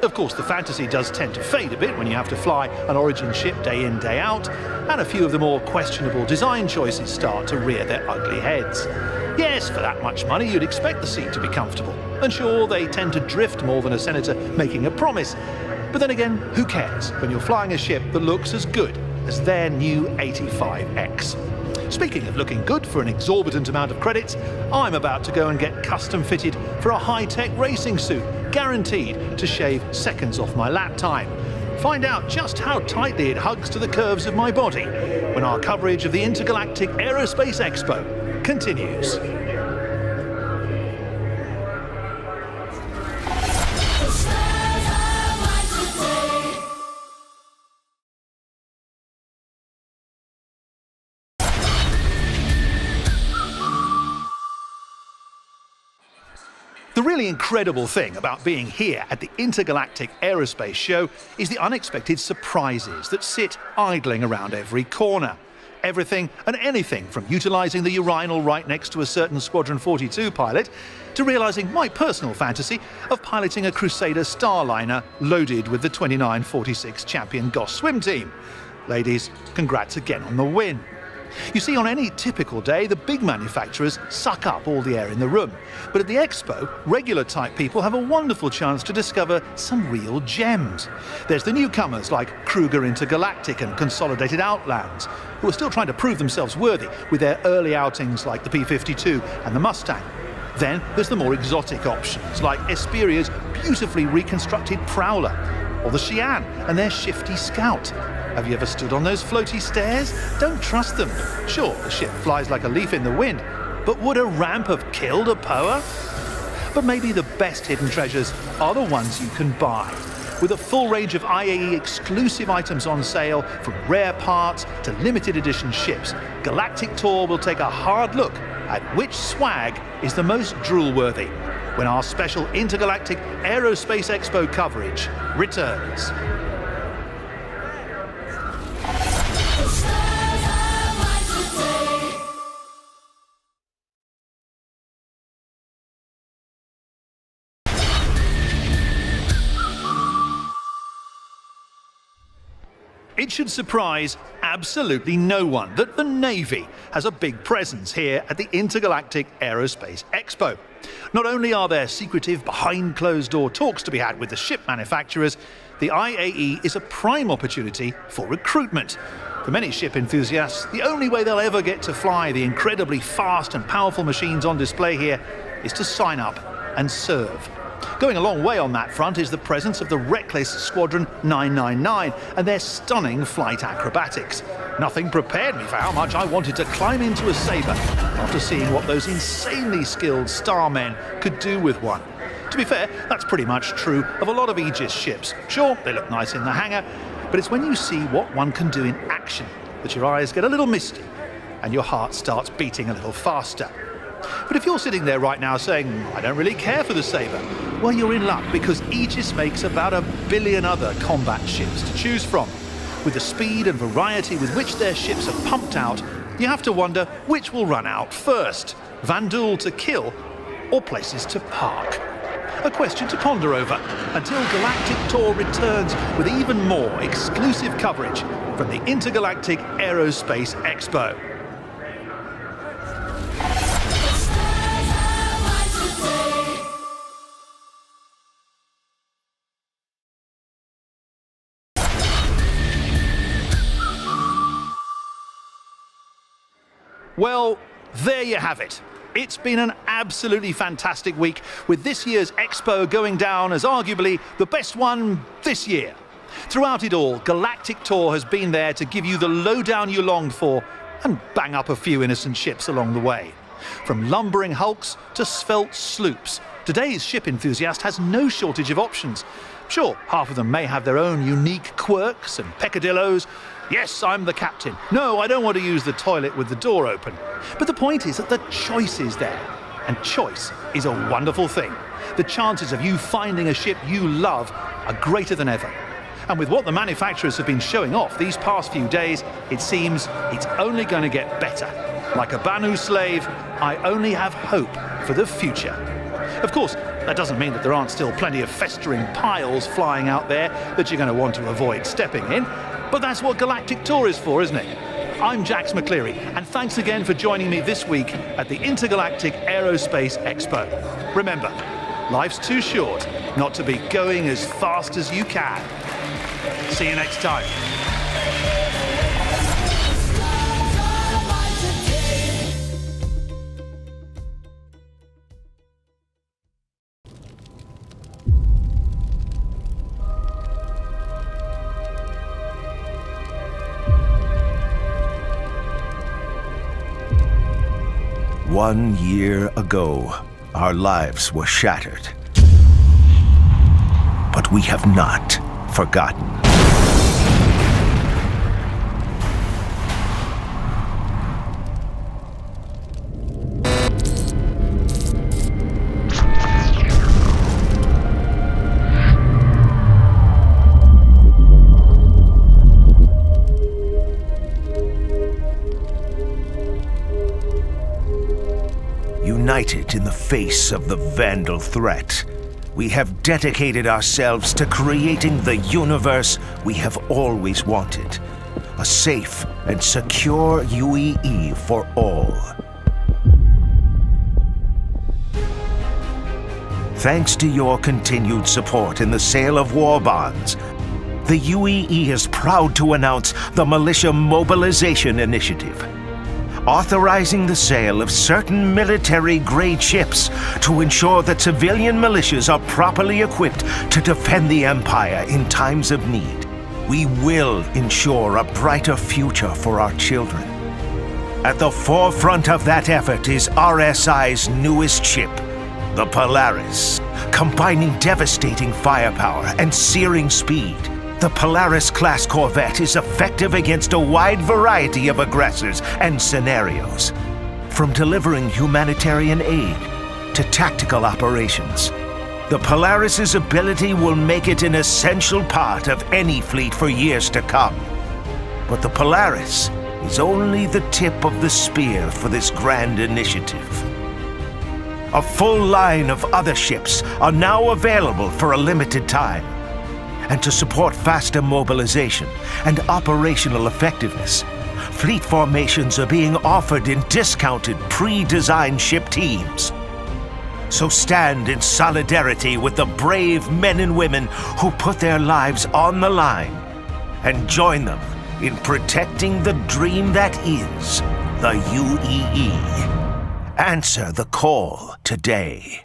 Of course, the fantasy does tend to fade a bit when you have to fly an Origin ship day in, day out, and a few of the more questionable design choices start to rear their ugly heads. Yes, for that much money, you'd expect the seat to be comfortable. And sure, they tend to drift more than a senator making a promise. But then again, who cares when you're flying a ship that looks as good as their new eighty-five X? Speaking of looking good for an exorbitant amount of credits, I'm about to go and get custom fitted for a high-tech racing suit, guaranteed to shave seconds off my lap time. Find out just how tightly it hugs to the curves of my body when our coverage of the Intergalactic Aerospace Expo continues. The really incredible thing about being here at the Intergalactic Aerospace Show is the unexpected surprises that sit idling around every corner. Everything and anything from utilising the urinal right next to a certain Squadron forty-two pilot to realising my personal fantasy of piloting a Crusader Starliner loaded with the twenty-nine forty-six champion Goss swim team. Ladies, congrats again on the win. You see, on any typical day, the big manufacturers suck up all the air in the room. But at the expo, regular-type people have a wonderful chance to discover some real gems. There's the newcomers like Kruger Intergalactic and Consolidated Outlands, who are still trying to prove themselves worthy with their early outings like the P fifty-two and the Mustang. Then there's the more exotic options like Esperia's beautifully reconstructed Prowler, or the Xi'an and their shifty Scout. Have you ever stood on those floaty stairs? Don't trust them. Sure, the ship flies like a leaf in the wind, but would a ramp have killed a P O A? But maybe the best hidden treasures are the ones you can buy. With a full range of I A E exclusive items on sale, from rare parts to limited edition ships, Galactic Tour will take a hard look at which swag is the most drool-worthy when our special Intergalactic Aerospace Expo coverage returns. It should surprise absolutely no one that the Navy has a big presence here at the Intergalactic Aerospace Expo. Not only are there secretive, behind-closed-door talks to be had with the ship manufacturers, the I A E is a prime opportunity for recruitment. For many ship enthusiasts, the only way they'll ever get to fly the incredibly fast and powerful machines on display here is to sign up and serve. Going a long way on that front is the presence of the reckless Squadron nine ninety-nine and their stunning flight acrobatics. Nothing prepared me for how much I wanted to climb into a Sabre after seeing what those insanely skilled starmen could do with one. To be fair, that's pretty much true of a lot of Aegis ships. Sure, they look nice in the hangar, but it's when you see what one can do in action that your eyes get a little misty and your heart starts beating a little faster. But if you're sitting there right now saying, I don't really care for the Sabre, well, you're in luck, because Aegis makes about a billion other combat ships to choose from. With the speed and variety with which their ships are pumped out, you have to wonder which will run out first, Vanduul to kill or places to park. A question to ponder over until Galactic Tour returns with even more exclusive coverage from the Intergalactic Aerospace Expo. Well, there you have it. It's been an absolutely fantastic week, with this year's Expo going down as arguably the best one this year. Throughout it all, Galactic Tour has been there to give you the lowdown you longed for and bang up a few innocent ships along the way. From lumbering hulks to svelte sloops, today's ship enthusiast has no shortage of options. Sure, half of them may have their own unique quirks and peccadilloes. Yes, I'm the captain. No, I don't want to use the toilet with the door open. But the point is that the choice is there. And choice is a wonderful thing. The chances of you finding a ship you love are greater than ever. And with what the manufacturers have been showing off these past few days, it seems it's only going to get better. Like a Banu slave, I only have hope for the future. Of course, that doesn't mean that there aren't still plenty of festering piles flying out there that you're going to want to avoid stepping in. But that's what Galactic Tour is for, isn't it? I'm Jax McCleary, and thanks again for joining me this week at the Intergalactic Aerospace Expo. Remember, life's too short not to be going as fast as you can. See you next time. One year ago, our lives were shattered. But we have not forgotten. United in the face of the Vandal threat, we have dedicated ourselves to creating the universe we have always wanted. A safe and secure U E E for all. Thanks to your continued support in the sale of war bonds, the U E E is proud to announce the Militia Mobilization Initiative, authorizing the sale of certain military-grade ships to ensure that civilian militias are properly equipped to defend the Empire in times of need. We will ensure a brighter future for our children. At the forefront of that effort is R S I's newest ship, the Polaris. Combining devastating firepower and searing speed, the Polaris-class corvette is effective against a wide variety of aggressors and scenarios, from delivering humanitarian aid to tactical operations. The Polaris's ability will make it an essential part of any fleet for years to come. But the Polaris is only the tip of the spear for this grand initiative. A full line of other ships are now available for a limited time. And to support faster mobilization and operational effectiveness, fleet formations are being offered in discounted pre-designed ship teams. So stand in solidarity with the brave men and women who put their lives on the line, and join them in protecting the dream that is the U E E. Answer the call today.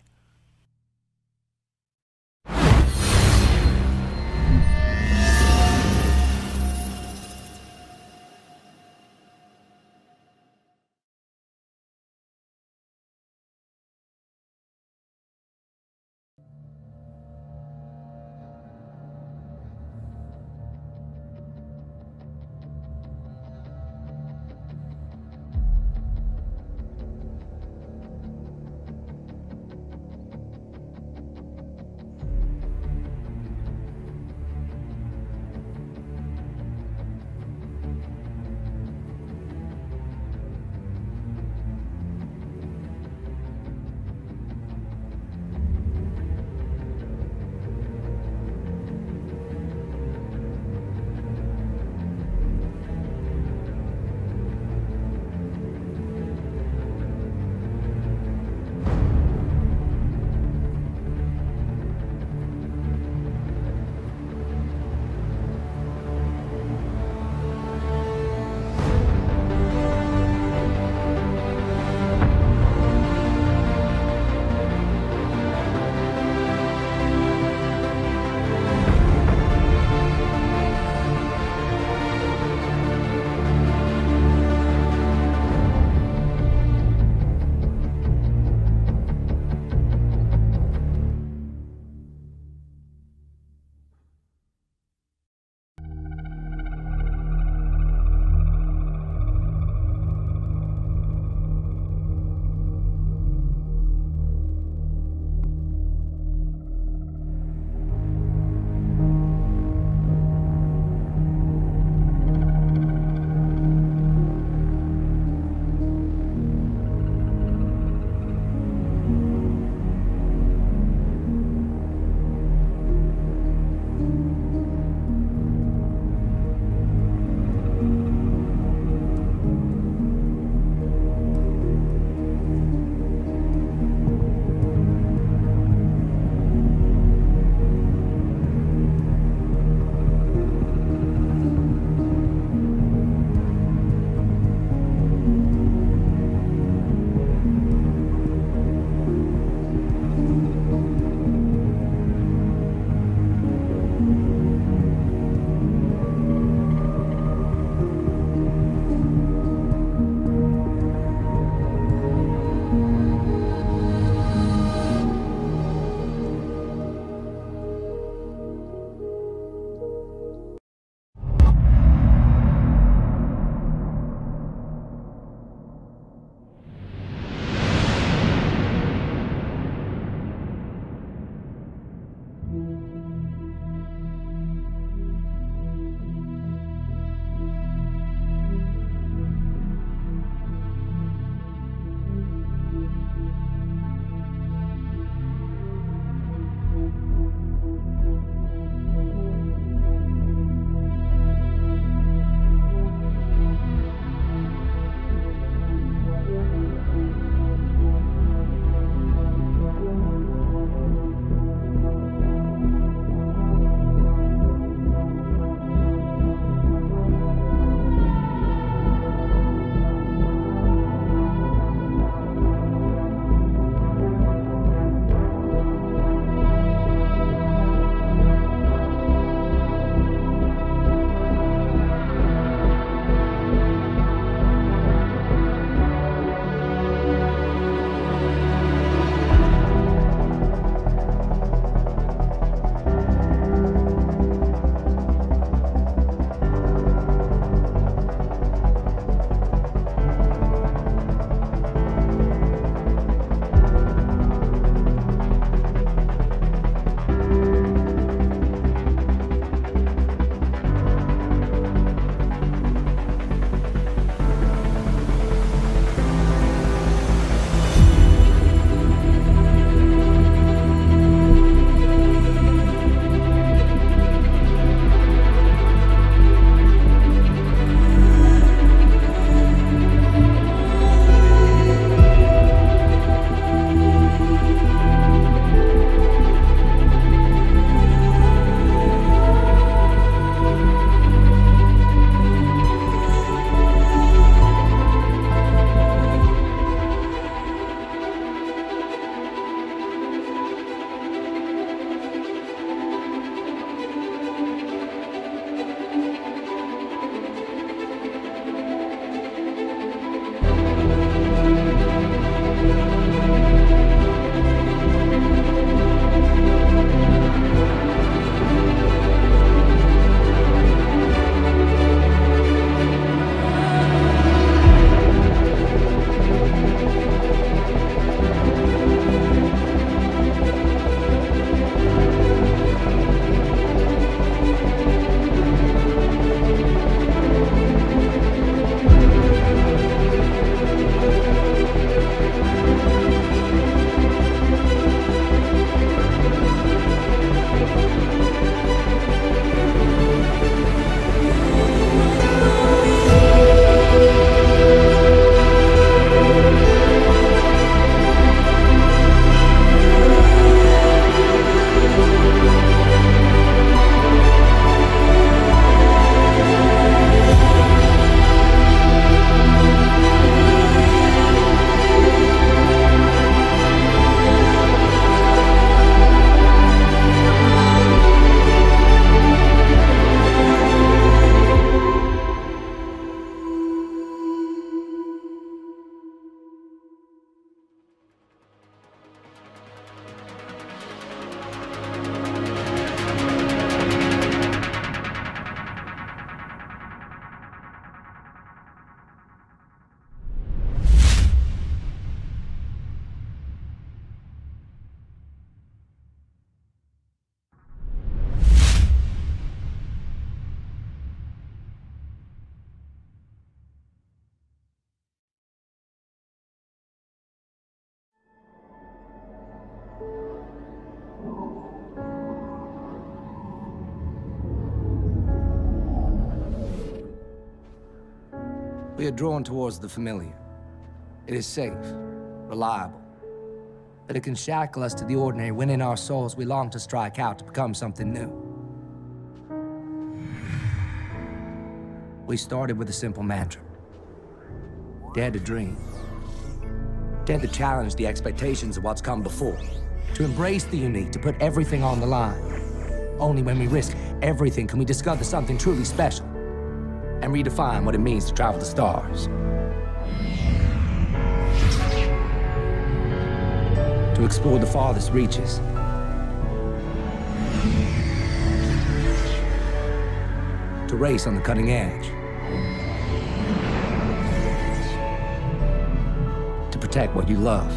We are drawn towards the familiar. It is safe, reliable, but it can shackle us to the ordinary when in our souls we long to strike out to become something new. We started with a simple mantra. Dare to dream. Dare to challenge the expectations of what's come before. To embrace the unique, to put everything on the line. Only when we risk everything can we discover something truly special and redefine what it means to travel the stars. To explore the farthest reaches. To race on the cutting edge. To protect what you love.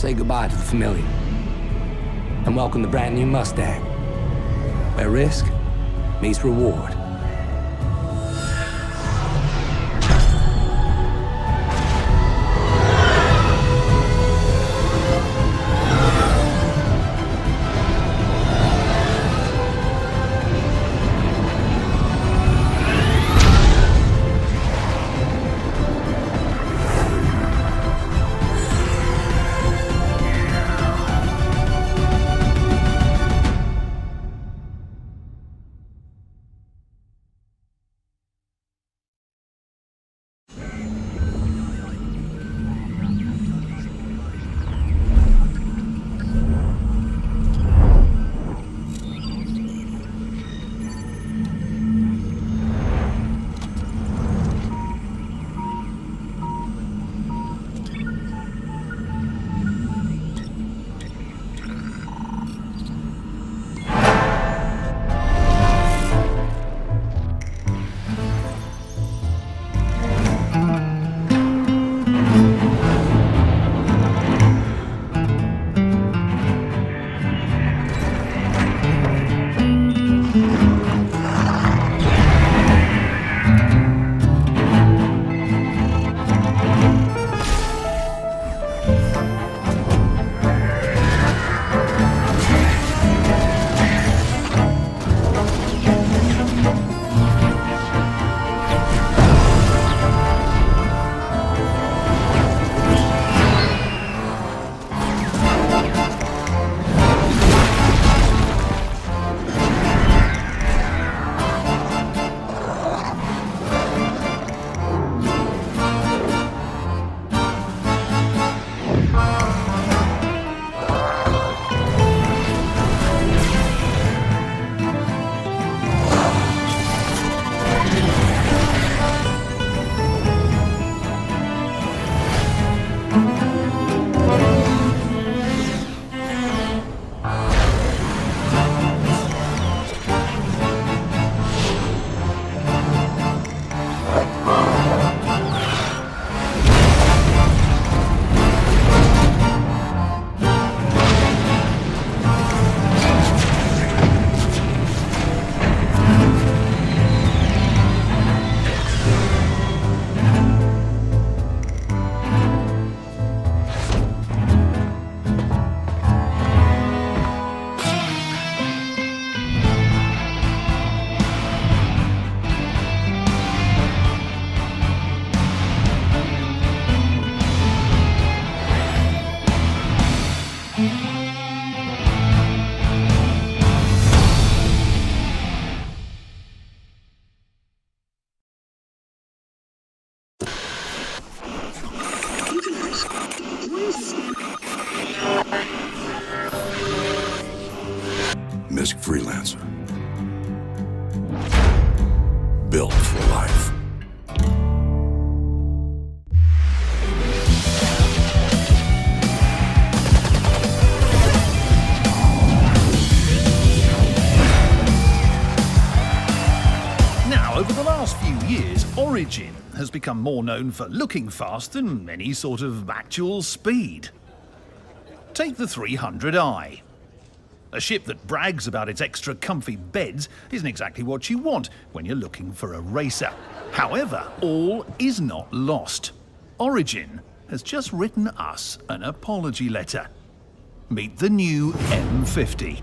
Say goodbye to the familiar and welcome the brand new Mustang, where risk meets reward. M I S C Freelancer. Built for life. Now, over the last few years, Origin has become more known for looking fast than any sort of actual speed. Take the three hundred i. A ship that brags about its extra comfy beds isn't exactly what you want when you're looking for a racer. However, all is not lost. Origin has just written us an apology letter. Meet the new M fifty.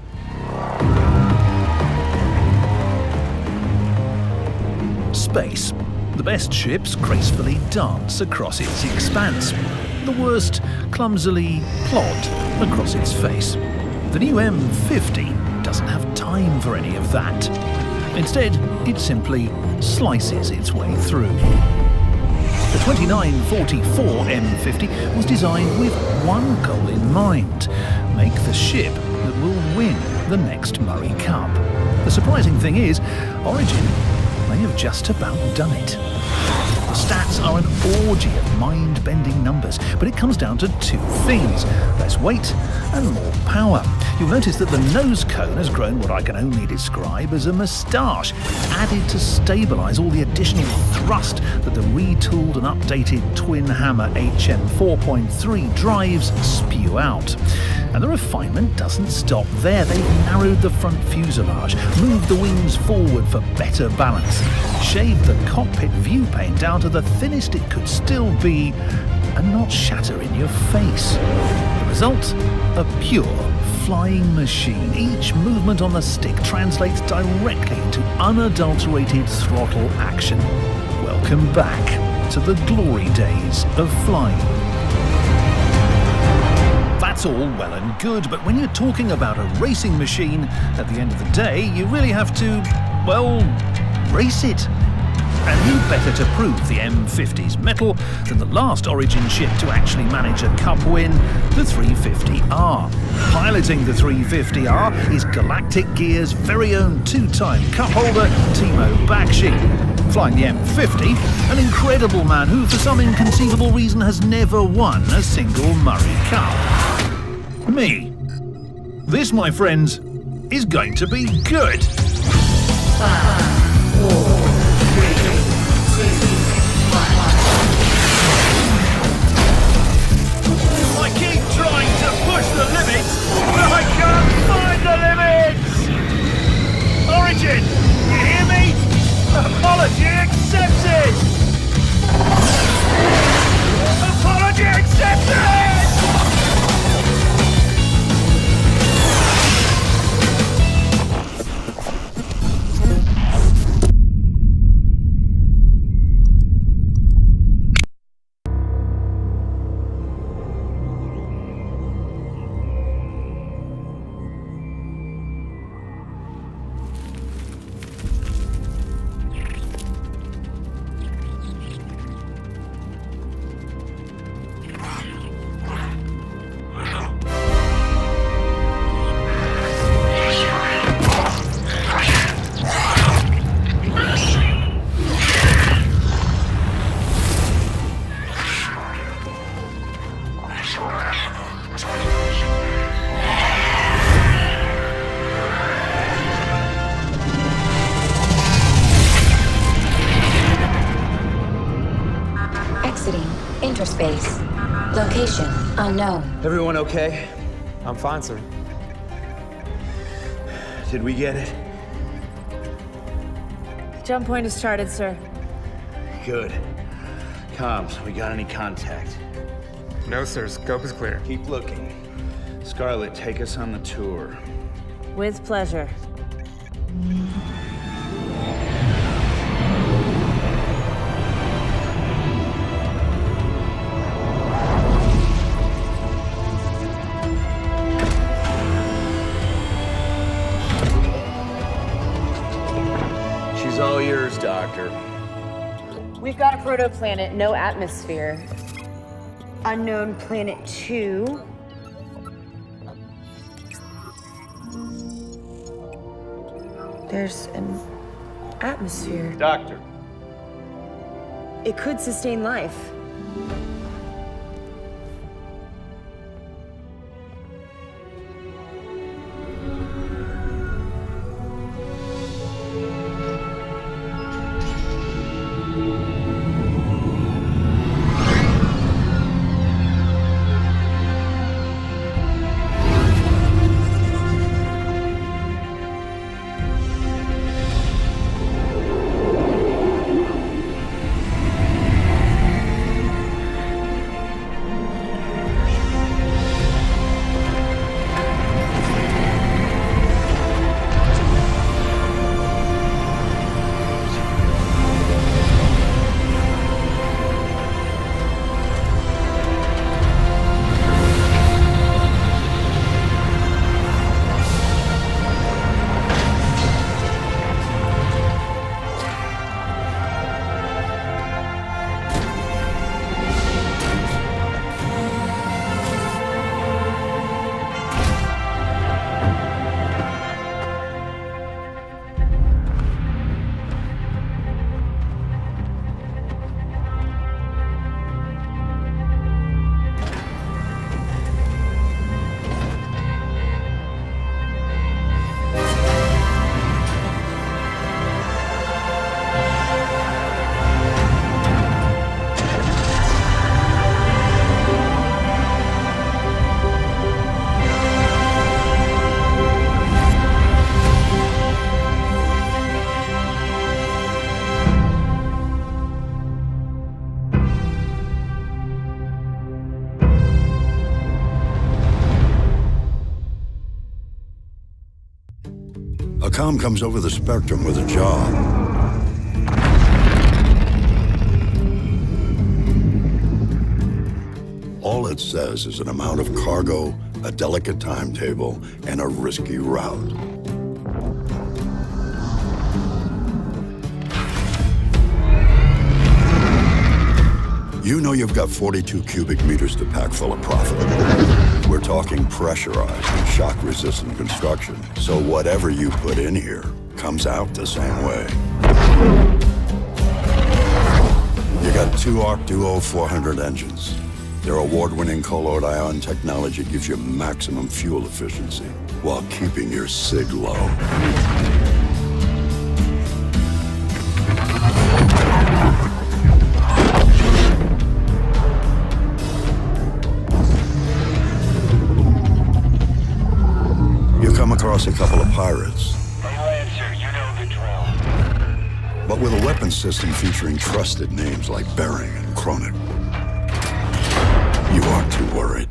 Space. The best ships gracefully dance across its expanse. The worst clumsily plod across its face. The new M fifty doesn't have time for any of that. Instead, it simply slices its way through. The twenty-nine forty-four M fifty was designed with one goal in mind: make the ship that will win the next Murray Cup. The surprising thing is, Origin may have just about done it. The stats are an orgy of mind-bending numbers, but it comes down to two themes: less weight and more power. You'll notice that the nose cone has grown what I can only describe as a moustache, added to stabilise all the additional thrust that the retooled and updated twin-hammer H M four point three drives spew out. And the refinement doesn't stop there. They've narrowed the front fuselage, moved the wings forward for better balance, shaved the cockpit view pane down to the thinnest it could still be, and not shatter in your face. The result? A pure flying machine. Each movement on the stick translates directly to unadulterated throttle action. Welcome back to the glory days of flying. That's all well and good, but when you're talking about a racing machine, at the end of the day, you really have to, well, race it. And who better to prove the M fifty's mettle than the last Origin ship to actually manage a cup win, the three fifty R. Piloting the three fifty R is Galactic Gear's very own two-time cup holder, Timo Bakshi. Flying the M fifty, an incredible man who, for some inconceivable reason, has never won a single Murray Cup. Me. This, my friends, is going to be good. Five, four, three, two, one. I keep trying to push the limits, but I can't find the limits! Origin, you hear me? Apology accepted! Apology accepted! Space. Location unknown. Everyone okay? I'm fine, sir. Did we get it? The jump point is charted, sir. Good. Comms, we got any contact? No, sir. Scope is clear. Keep looking. Scarlet, take us on the tour. With pleasure. We've got a protoplanet, no atmosphere. Unknown planet two. There's an atmosphere. Doctor. It could sustain life. A comm comes over the spectrum with a jaw. All it says is an amount of cargo, a delicate timetable, and a risky route. You know you've got forty-two cubic meters to pack full of profit. We're talking pressurized and shock-resistant construction, so whatever you put in here comes out the same way. You got two Arc Duo four hundred engines. Their award-winning colloid ion technology gives you maximum fuel efficiency while keeping your sig low. You come across a couple of pirates. Hey, sir, you know the drill. But with a weapons system featuring trusted names like Bering and Kronik, you aren't too worried.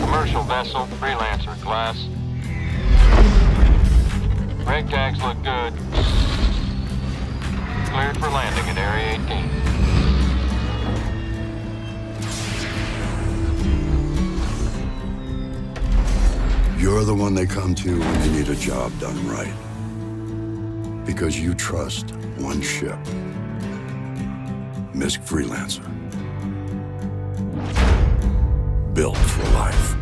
Commercial vessel, Freelancer, glass. Reg tags look good. Cleared for landing at Area eighteen. You're the one they come to when they need a job done right. Because you trust one ship. M I S C Freelancer. Built for life.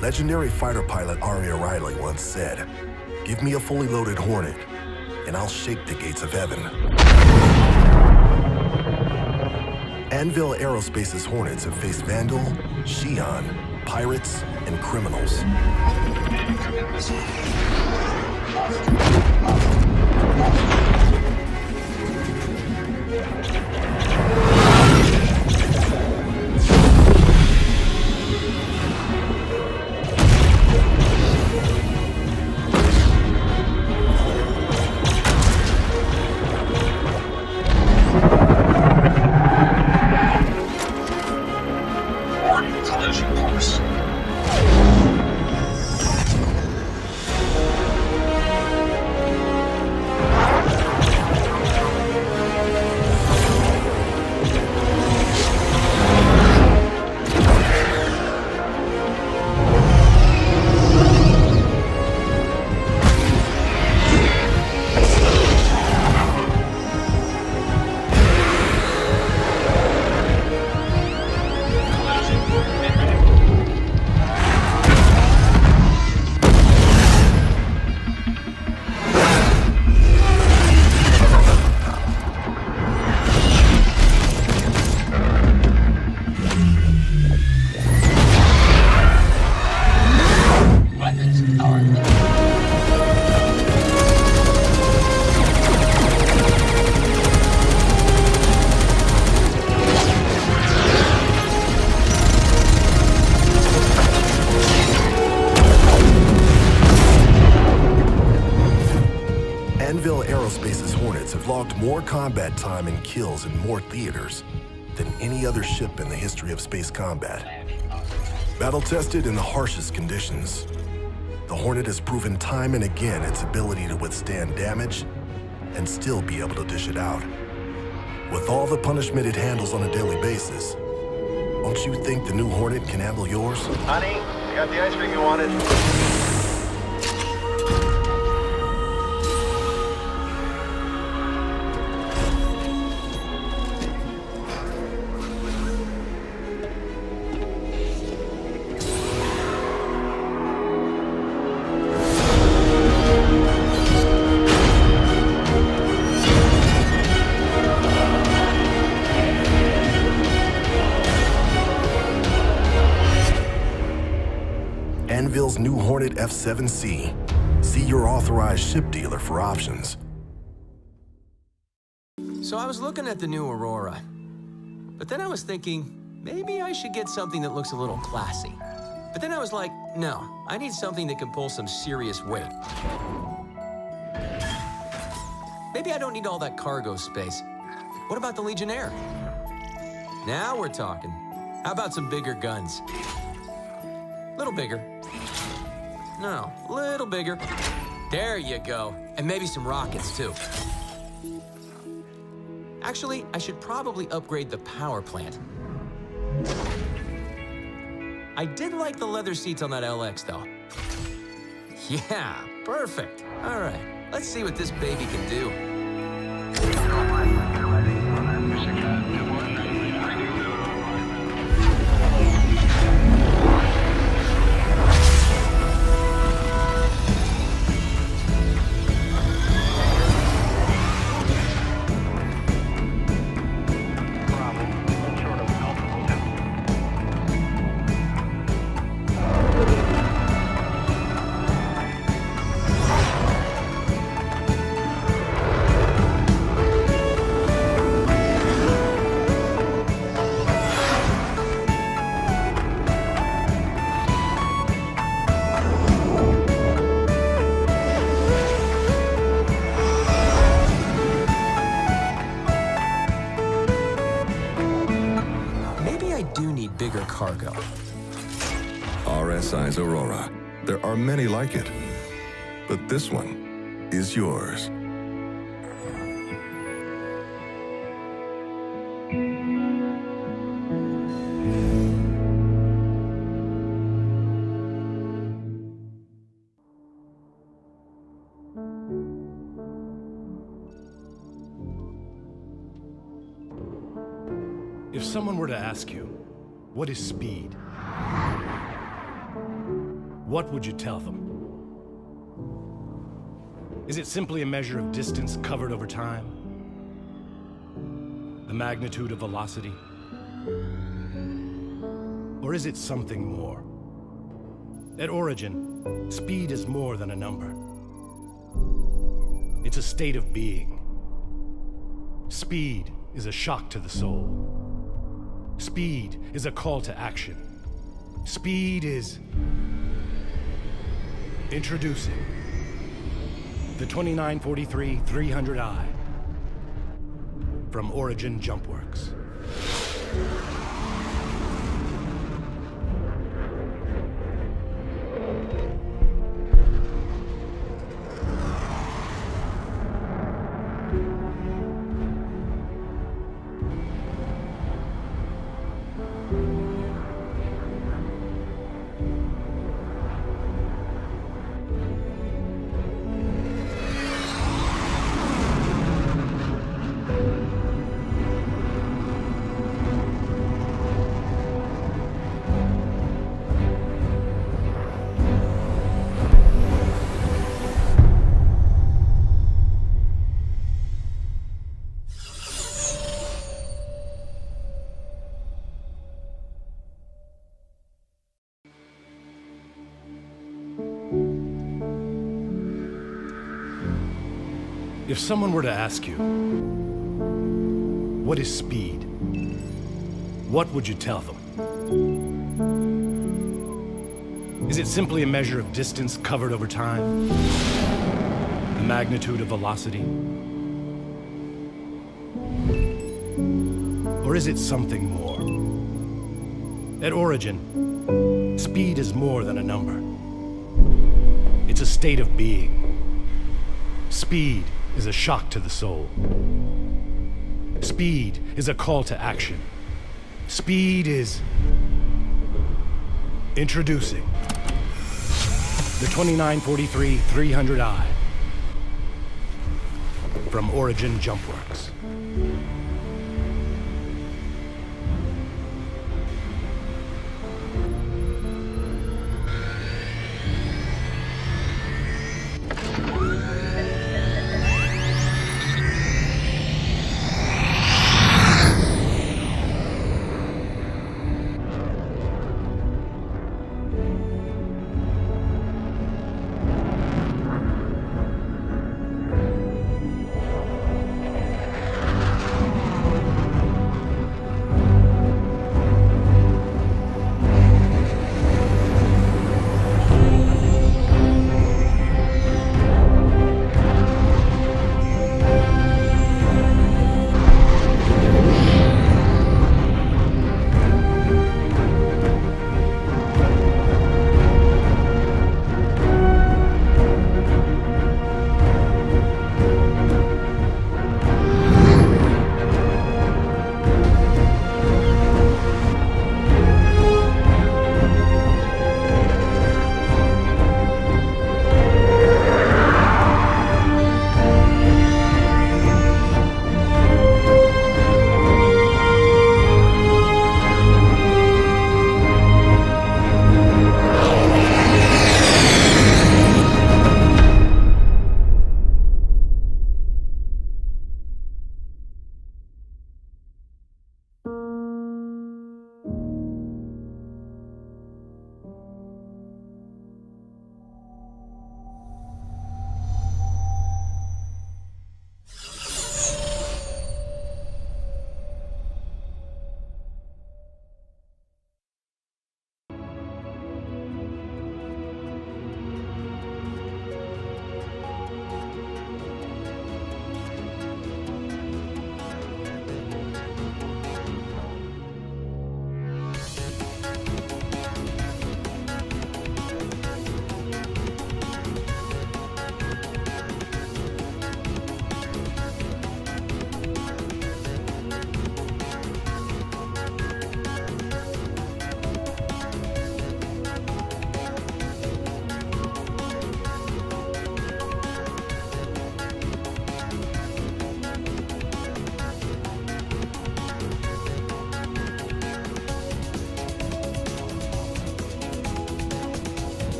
Legendary fighter pilot Aria Riley once said, "Give me a fully loaded Hornet, and I'll shake the gates of heaven." Anvil Aerospace's Hornets have faced Vandal, Xi'an, pirates, and criminals. logged more combat time and kills in more theaters than any other ship in the history of space combat. Battle-tested in the harshest conditions, the Hornet has proven time and again its ability to withstand damage and still be able to dish it out. With all the punishment it handles on a daily basis, don't you think the new Hornet can handle yours? Honey, I got the ice cream you wanted. Anvil's new Hornet F seven C. See your authorized ship dealer for options. So I was looking at the new Aurora, but then I was thinking, maybe I should get something that looks a little classy. But then I was like, no, I need something that can pull some serious weight. Maybe I don't need all that cargo space. What about the Legionnaire? Now we're talking. How about some bigger guns? Little bigger. No, a little bigger. There you go. And maybe some rockets, too. Actually, I should probably upgrade the power plant. I did like the leather seats on that L X, though. Yeah, perfect. All right, let's see what this baby can do. Cargo. R S I's Aurora. There are many like it, but this one is yours. If someone were to ask you, what is speed? What would you tell them? Is it simply a measure of distance covered over time? The magnitude of velocity? Or is it something more? At Origin, speed is more than a number. It's a state of being. Speed is a shock to the soul. Speed is a call to action. Speed is... Introducing the twenty-nine forty-three three hundred i from Origin Jumpworks. If someone were to ask you, what is speed? What would you tell them? Is it simply a measure of distance covered over time? The magnitude of velocity? Or is it something more? At Origin, speed is more than a number. It's a state of being. Speed is a shock to the soul. Speed is a call to action. Speed is... Introducing the twenty-nine forty-three three hundred i from Origin Jumpworks.